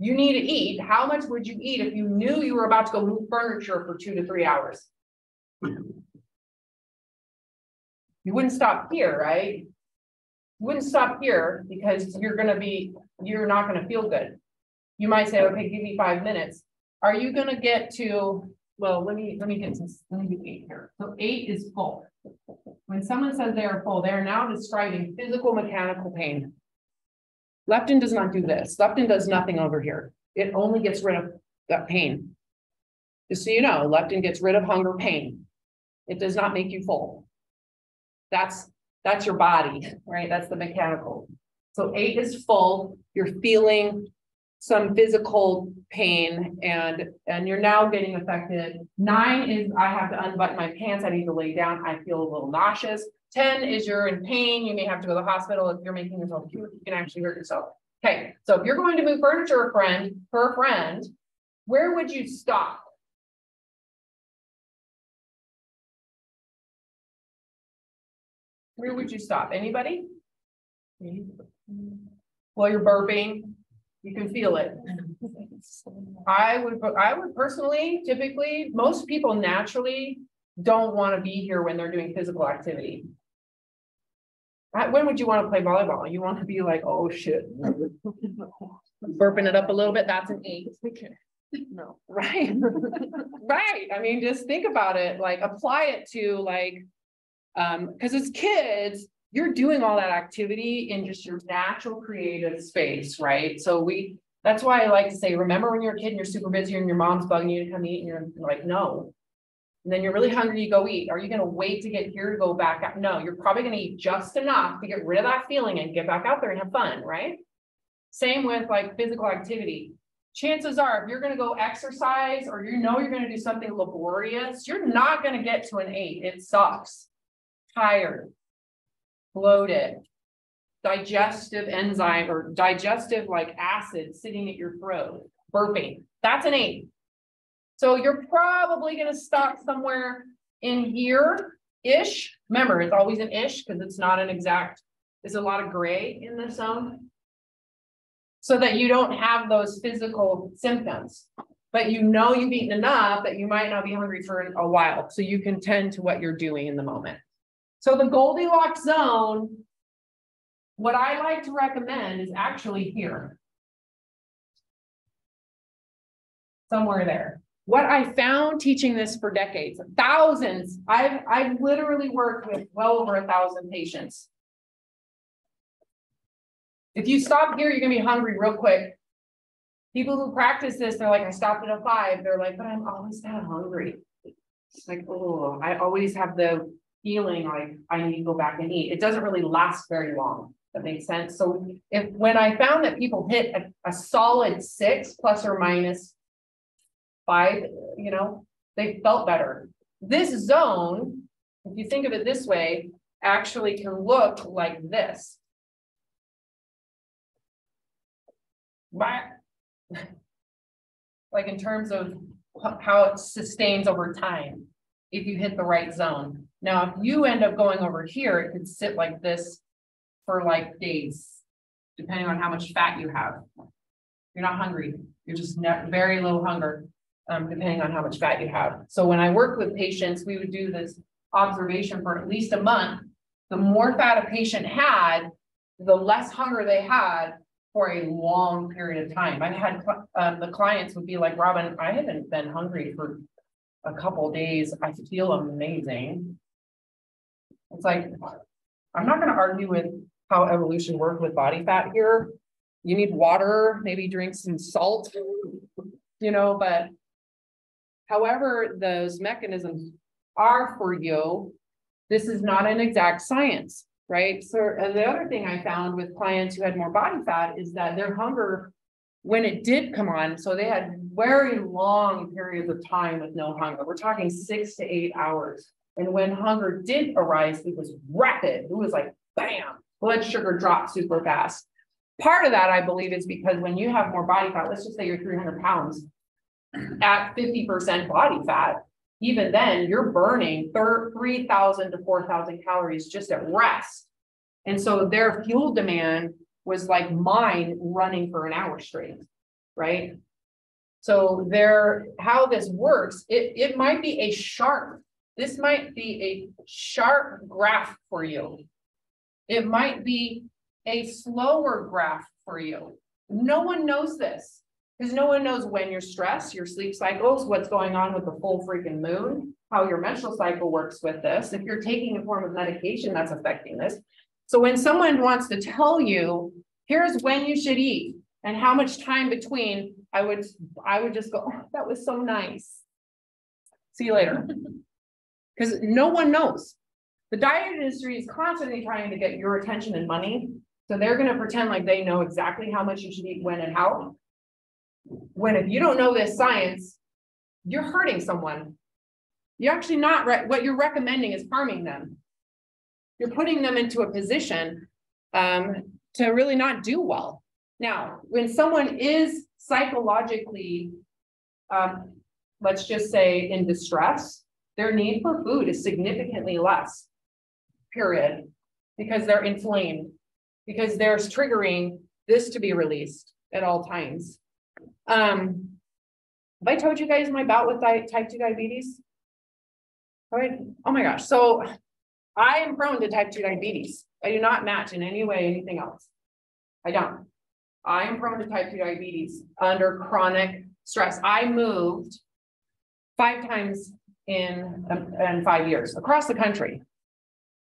you need to eat. How much would you eat if you knew you were about to go move furniture for two to three hours? You wouldn't stop here, right? You wouldn't stop here because you're going to be, you're not going to feel good. You might say, okay, give me five minutes. Are you going to get to, well, let me, let me get some, let me do eight here. So eight is full. When someone says they are full, they are now describing physical mechanical pain. Leptin does not do this. Leptin does nothing over here. It only gets rid of that pain. Just so you know, leptin gets rid of hunger pain. It does not make you full. That's, that's your body, right? That's the mechanical. So eight is full. You're feeling some physical pain and, and you're now getting affected. Nine is I have to unbutton my pants. I need to lay down. I feel a little nauseous. ten is you're in pain. You may have to go to the hospital. If you're making yourself cute, you can actually hurt yourself. Okay. So if you're going to move furniture friend, for a friend, where would you stop? Where would you stop? Anybody? Well, you're burping. You can feel it. I would, I would personally, typically, most people naturally don't want to be here when they're doing physical activity. When would you want to play volleyball? You want to be like, oh shit, burping it up a little bit. That's an eight. No, right, right. I mean, just think about it. Like, apply it to like, um, because as kids, you're doing all that activity in just your natural creative space, right? So we, that's why I like to say, remember when you're a kid and you're super busy and your mom's bugging you to come eat and you're like, no. And then you're really hungry, you go eat. Are you going to wait to get here to go back out? No, you're probably going to eat just enough to get rid of that feeling and get back out there and have fun, right? Same with like physical activity. Chances are, if you're going to go exercise or you know you're going to do something laborious, you're not going to get to an eight. It sucks. Tired. Bloated, digestive enzyme or digestive like acid sitting at your throat, burping, that's an eight. So you're probably gonna stop somewhere in here-ish. Remember, it's always an ish because it's not an exact, there's a lot of gray in this zone so that you don't have those physical symptoms, but you know you've eaten enough that you might not be hungry for a while. So you can tend to what you're doing in the moment. So the Goldilocks zone, what I like to recommend is actually here. Somewhere there. What I found teaching this for decades, thousands, I've, I've literally worked with well over a thousand patients. If you stop here, you're gonna be hungry real quick. People who practice this, they're like, I stopped at a five. They're like, but I'm always kind of hungry. It's like, oh, I always have the feeling like I need to go back and eat. It doesn't really last very long. That makes sense. So if when I found that people hit a, a solid six plus or minus five, you know, they felt better. This zone, if you think of it this way, actually can look like this. Like in terms of how it sustains over time if you hit the right zone. Now, if you end up going over here, it could sit like this for like days, depending on how much fat you have. You're not hungry. You're just not, very low hunger, um, depending on how much fat you have. So when I work with patients, we would do this observation for at least a month. The more fat a patient had, the less hunger they had for a long period of time. I had um, the clients would be like, Robin, I haven't been hungry for a couple of days. I feel amazing. It's like, I'm not going to argue with how evolution worked with body fat here. You need water, maybe drink some salt, you know, but however those mechanisms are for you, this is not an exact science, right? So and the other thing I found with clients who had more body fat is that their hunger, when it did come on, so they had very long periods of time with no hunger. We're talking six to eight hours. And when hunger did arise, it was rapid. It was like, bam, blood sugar dropped super fast. Part of that, I believe, is because when you have more body fat, let's just say you're three hundred pounds at fifty percent body fat, even then you're burning three thousand to four thousand calories just at rest. And so their fuel demand was like mine running for an hour straight, right? So there, how this works, it, it might be a sharp, this might be a sharp graph for you. It might be a slower graph for you. No one knows this because no one knows when you're stressed, your sleep cycles, what's going on with the full freaking moon, how your menstrual cycle works with this, if you're taking a form of medication that's affecting this. So when someone wants to tell you, here's when you should eat and how much time between, I would, I would just go, oh, that was so nice. See you later. Because no one knows. The diet industry is constantly trying to get your attention and money. So they're going to pretend like they know exactly how much you should eat, when, and how. When if you don't know this science, you're hurting someone. You're actually not, re- what you're recommending is harming them. You're putting them into a position um, to really not do well. Now, when someone is psychologically, um, let's just say in distress, their need for food is significantly less, period, because they're inflamed, because they're triggering this to be released at all times. Um, have I told you guys my bout with type two diabetes? All right. Oh my gosh. So I am prone to type two diabetes. I do not match in any way anything else. I don't. I am prone to type two diabetes under chronic stress. I moved five times in, in five years across the country.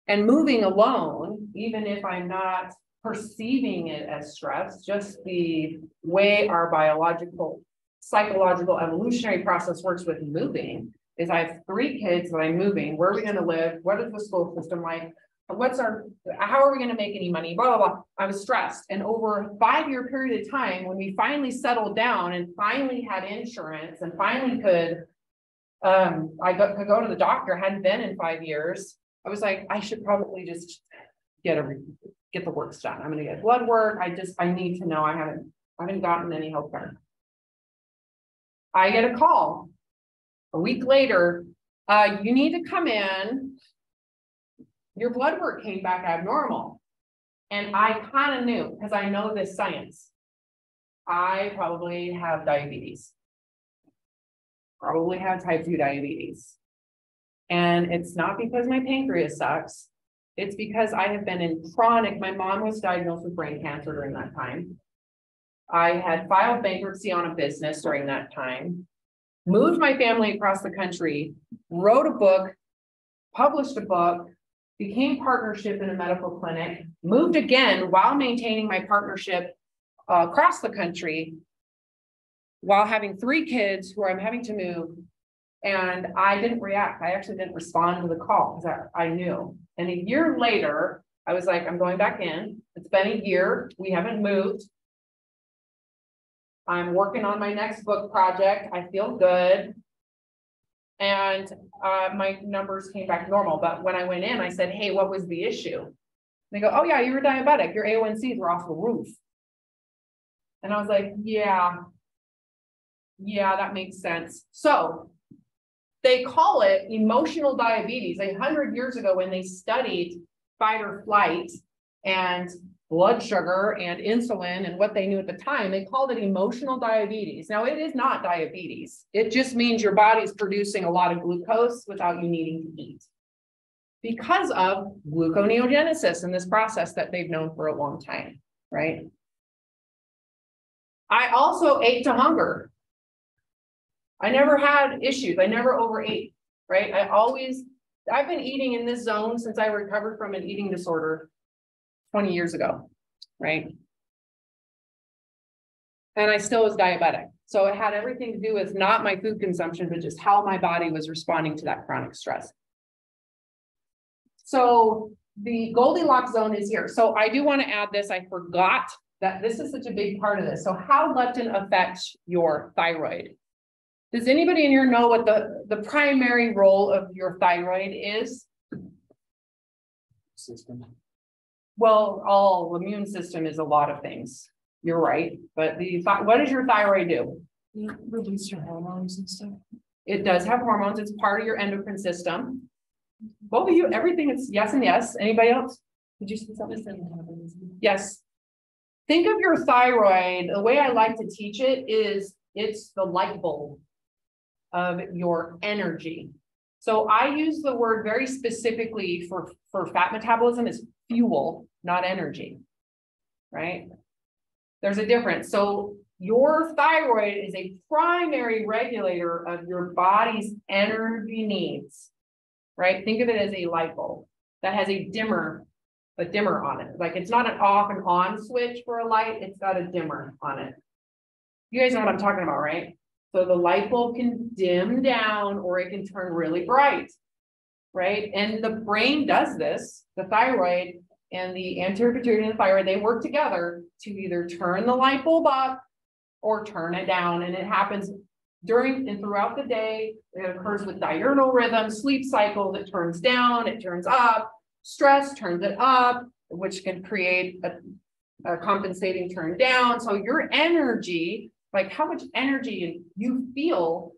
And moving alone, even if I'm not perceiving it as stress, just the way our biological, psychological, evolutionary process works with moving is I have three kids that I'm moving. Where are we going to live? What is the school system like? What's our, how are we going to make any money? Blah, blah, blah. I was stressed. And over a five-year period of time, when we finally settled down and finally had insurance and finally could, um, I got, could go to the doctor, hadn't been in five years. I was like, I should probably just get a, get the works done. I'm going to get blood work. I just, I need to know I haven't, I haven't gotten any health care. I get a call a week later. Uh, you need to come in. Your blood work came back abnormal. And I kind of knew, because I know this science, I probably have diabetes. Probably have type two diabetes. And it's not because my pancreas sucks. It's because I have been in chronic, my mom was diagnosed with brain cancer during that time. I had filed bankruptcy on a business during that time, moved my family across the country, wrote a book, published a book, became partnership in a medical clinic, moved again while maintaining my partnership uh, across the country, while having three kids who I'm having to move. And I didn't react. I actually didn't respond to the call because I, I knew. And a year later, I was like, I'm going back in. It's been a year. We haven't moved. I'm working on my next book project. I feel good. And uh, my numbers came back normal. But when I went in, I said, hey, what was the issue? And they go, oh, yeah, you were diabetic. Your A one Cs were off the roof. And I was like, yeah. Yeah, that makes sense. So they call it emotional diabetes. A hundred years ago, when they studied fight or flight and blood sugar and insulin and what they knew at the time, they called it emotional diabetes. Now, it is not diabetes. It just means your body's producing a lot of glucose without you needing to eat because of gluconeogenesis and this process that they've known for a long time, right? I also ate to hunger. I never had issues. I never overate, right? I always, I've been eating in this zone since I recovered from an eating disorder twenty years ago, right? And I still was diabetic. So it had everything to do with not my food consumption, but just how my body was responding to that chronic stress. So the Goldilocks zone is here. So I do want to add this. I forgot that this is such a big part of this. So how leptin affects your thyroid. Does anybody in here know what the, the primary role of your thyroid is? System. Well, all immune system is a lot of things. You're right. But the what does your thyroid do? You release your hormones and stuff. It does have hormones. It's part of your endocrine system. Both of you, everything is yes and yes. Anybody else? Did you see something? Yes. Think of your thyroid. The way I like to teach it is it's the light bulb of your energy. So I use the word very specifically for, for fat metabolism is fuel, not energy, right? There's a difference. So your thyroid is a primary regulator of your body's energy needs, right? Think of it as a light bulb that has a dimmer, a dimmer on it. Like it's not an off and on switch for a light, it's got a dimmer on it. You guys know what I'm talking about, right? So the light bulb can dim down or it can turn really bright, right? And the brain does this, the thyroid and the anterior pituitary and the thyroid, they work together to either turn the light bulb up or turn it down. And it happens during and throughout the day. It occurs with diurnal rhythm, sleep cycle that turns down, it turns up, stress turns it up, which can create a, a compensating turn down. So your energy, like how much energy you feel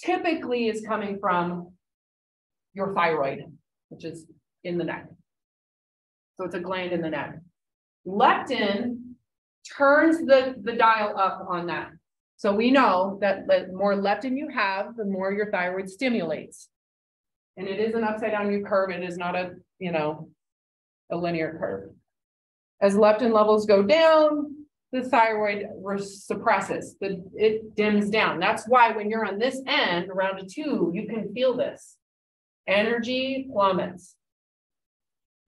typically is coming from your thyroid, which is in the neck. So it's a gland in the neck. Leptin turns the, the dial up on that. So we know that the more leptin you have, the more your thyroid stimulates. And it is an upside down U curve. It is not a, you know, a linear curve. As leptin levels go down, the thyroid suppresses, the, it dims down. That's why when you're on this end, around a two, you can feel this. Energy plummets.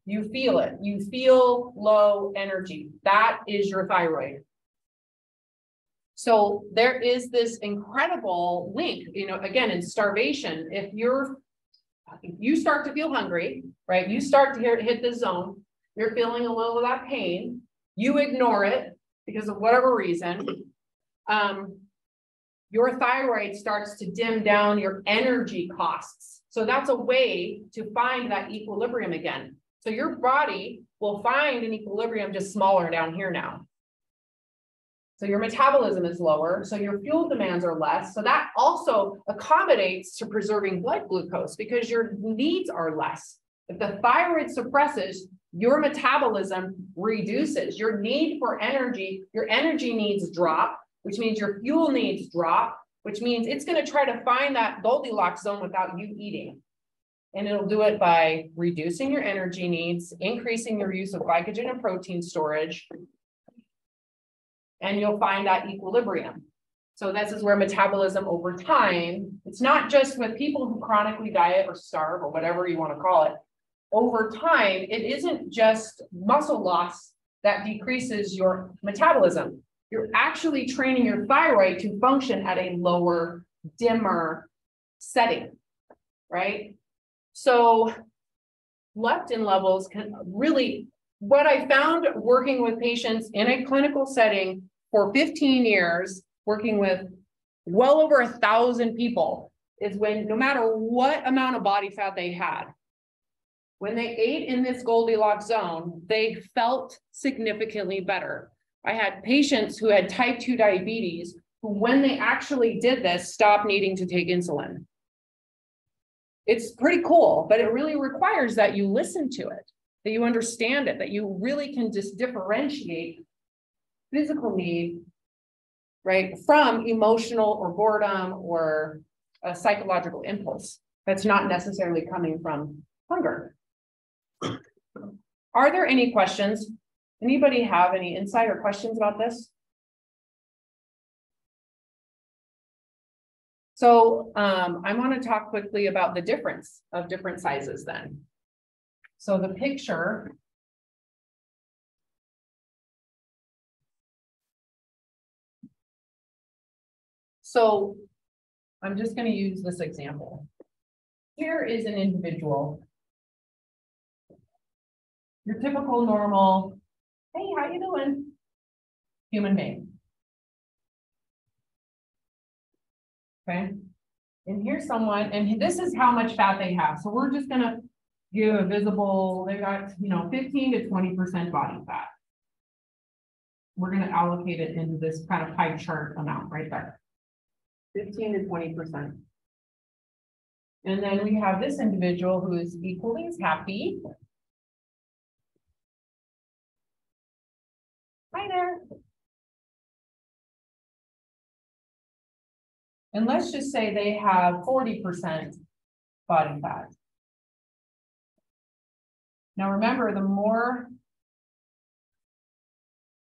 You feel it. You feel low energy. That is your thyroid. So there is this incredible link, you know, again, in starvation, if you're, if you start to feel hungry, right? You start to hit, hit the zone, you're feeling a little of that pain, you ignore it, because of whatever reason, um, your thyroid starts to dim down your energy costs. So that's a way to find that equilibrium again. So your body will find an equilibrium just smaller down here now. So your metabolism is lower. So your fuel demands are less. So that also accommodates to preserving blood glucose because your needs are less. If the thyroid suppresses, your metabolism reduces. Your need for energy, your energy needs drop, which means your fuel needs drop, which means it's going to try to find that Goldilocks zone without you eating. And it'll do it by reducing your energy needs, increasing your use of glycogen and protein storage, and you'll find that equilibrium. So this is where metabolism over time, it's not just with people who chronically diet or starve or whatever you want to call it, over time, it isn't just muscle loss that decreases your metabolism. You're actually training your thyroid to function at a lower, dimmer setting, right? So leptin levels can really, what I found working with patients in a clinical setting for fifteen years, working with well over a thousand people, is when no matter what amount of body fat they had, when they ate in this Goldilocks zone, they felt significantly better. I had patients who had type two diabetes who, when they actually did this, stopped needing to take insulin. It's pretty cool, but it really requires that you listen to it, that you understand it, that you really can just differentiate physical need, right, from emotional or boredom or a psychological impulse that's not necessarily coming from hunger. Are there any questions? Anybody have any insight or questions about this? So um, I want to talk quickly about the difference of different sizes then. So the picture So I'm just going to use this example. Here is an individual. Your typical normal, hey, how you doing? Human being. Okay. And here's someone, and this is how much fat they have. So we're just going to give a visible, they've got, you know, fifteen to twenty percent body fat. We're going to allocate it into this kind of pie chart amount right there. fifteen to twenty percent. And then we have this individual who is equally as happy. Hi there. And let's just say they have forty percent body fat. Now remember, the more,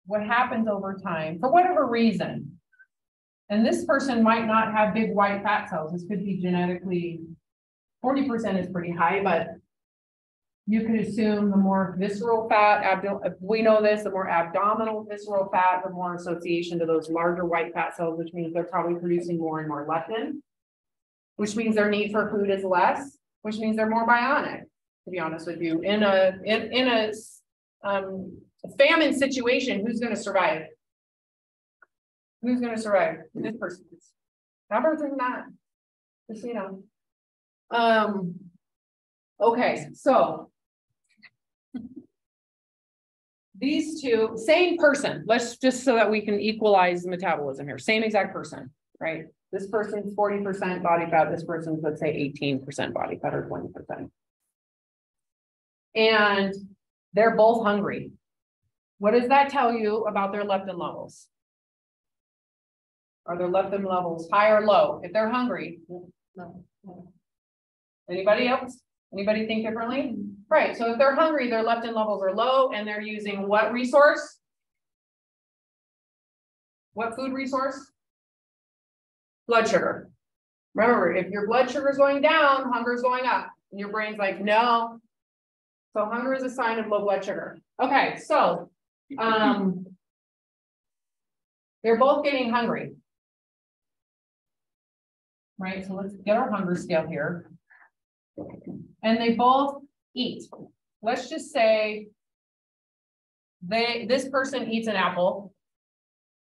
what happens over time, for whatever reason, and this person might not have big white fat cells. This could be genetically, forty percent is pretty high, but you could assume the more visceral fat, we know this, the more abdominal visceral fat, the more association to those larger white fat cells, which means they're probably producing more and more leptin, which means their need for food is less, which means they're more bionic, to be honest with you. In a, in, in a um, famine situation, who's going to survive? Who's going to survive? This person is. Not everything that. Just, you know. Um, okay, so these two, same person. Let's just so that we can equalize the metabolism here. Same exact person, right? This person's forty percent body fat. This person's, let's say, eighteen percent body fat or twenty percent. And they're both hungry. What does that tell you about their leptin levels? Are their leptin levels high or low? If they're hungry, no. Anybody else? Anybody think differently? Right, so if they're hungry, their leptin levels are low and they're using what resource? What food resource? Blood sugar. Remember, if your blood sugar is going down, hunger is going up. And your brain's like, no. So hunger is a sign of low blood sugar. Okay, so um, they're both getting hungry. Right, so let's get our hunger scale here. And they both eat. Let's just say they this person eats an apple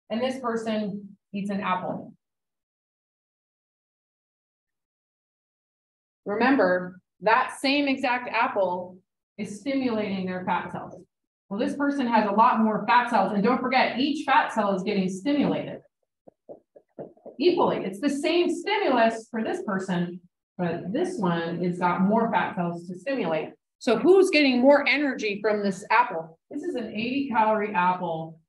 and this person eats an apple. Remember, that same exact apple is stimulating their fat cells. Well, this person has a lot more fat cells, and don't forget, each fat cell is getting stimulated equally. It's the same stimulus for this person, but this one has got more fat cells to stimulate. So who's getting more energy from this apple? This is an eighty calorie apple.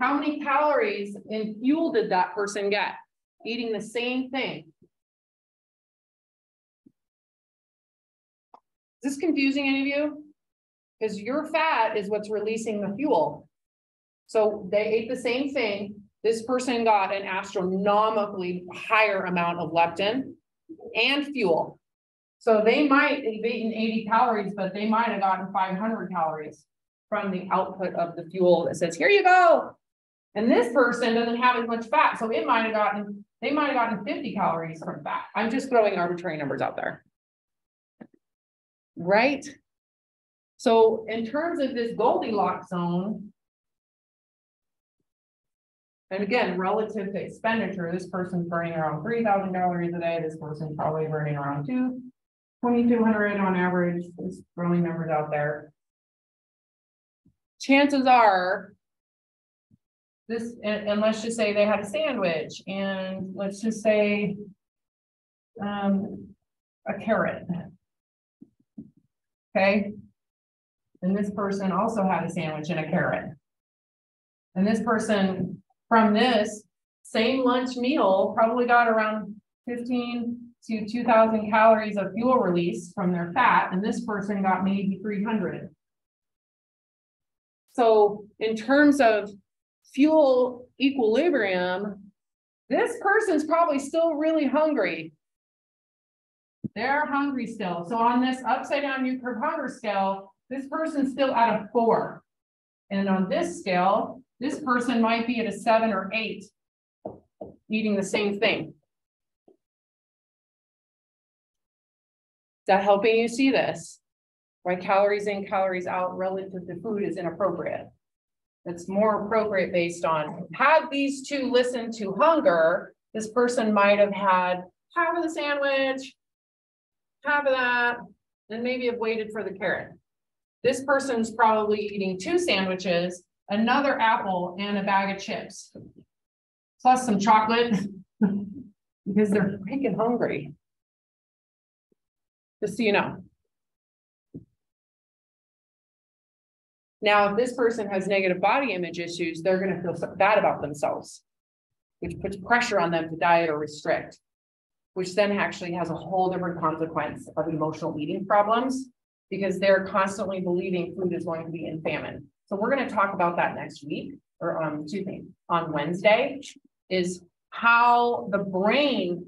How many calories in fuel did that person get eating the same thing? Is this confusing any of you? Because your fat is what's releasing the fuel. So they ate the same thing. This person got an astronomically higher amount of leptin and fuel. So they might have eaten eighty calories, but they might have gotten five hundred calories from the output of the fuel that says, here you go. And this person doesn't have as much fat. So it might have gotten, they might have gotten fifty calories from fat. I'm just throwing arbitrary numbers out there. Right? So in terms of this Goldilocks zone, and again, relative to expenditure, this person's burning around three thousand calories a day. This person's probably burning around two thousand two hundred on average. There's growing numbers out there. Chances are this, and, and let's just say they had a sandwich, and let's just say um, a carrot, okay? And this person also had a sandwich and a carrot. And this person from this same lunch meal probably got around fifteen to two thousand calories of fuel release from their fat, and this person got maybe three hundred. So in terms of fuel equilibrium, this person's probably still really hungry. They're hungry still. So on this upside down U curve hunger scale, this person's still at a four. And on this scale, this person might be at a seven or eight, eating the same thing. Is that helping you see this? Why calories in, calories out relative to food is inappropriate. It's more appropriate based on, had these two listened to hunger, this person might have had half of the sandwich, half of that, and maybe have waited for the carrot. This person's probably eating two sandwiches, another apple, and a bag of chips, plus some chocolate, because they're freaking hungry. Just so you know. Now, if this person has negative body image issues, they're going to feel bad about themselves, which puts pressure on them to diet or restrict, which then actually has a whole different consequence of emotional eating problems, because they're constantly believing food is going to be in famine. So we're going to talk about that next week, or um, excuse me, on Wednesday, is how the brain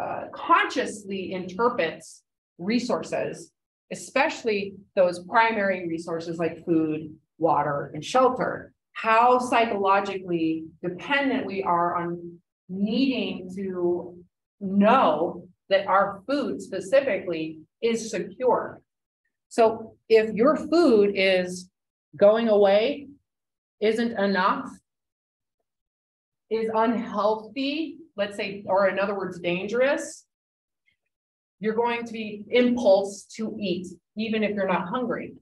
uh, consciously interprets resources, especially those primary resources like food, water, and shelter, how psychologically dependent we are on needing to know that our food specifically is secure. So if your food is going away, isn't enough, is unhealthy, let's say, or in other words, dangerous, you're going to be impulse to eat, even if you're not hungry.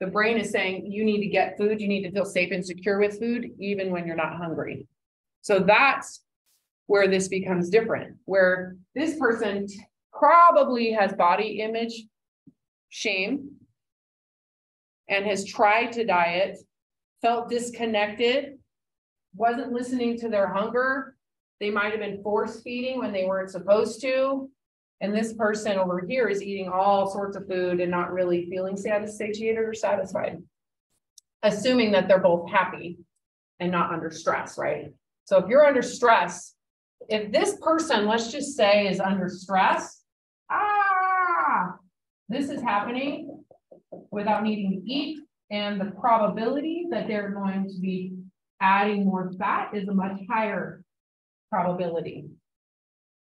The brain is saying you need to get food, you need to feel safe and secure with food, even when you're not hungry. So that's where this becomes different, where this person probably has body image shame and has tried to diet, felt disconnected, wasn't listening to their hunger. They might have been force feeding when they weren't supposed to. And this person over here is eating all sorts of food and not really feeling satiated or satisfied, assuming that they're both happy and not under stress, right? So if you're under stress, if this person, let's just say, is under stress, ah, this is happening without needing to eat. And the probability that they're going to be adding more fat is a much higher probability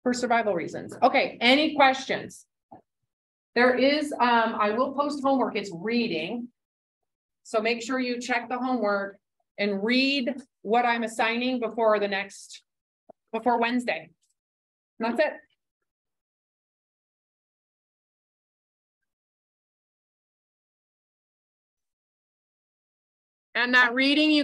for survival reasons. Okay, any questions? There is, um, I will post homework, it's reading. So make sure you check the homework and read what I'm assigning before the next, before Wednesday. That's it. And that reading you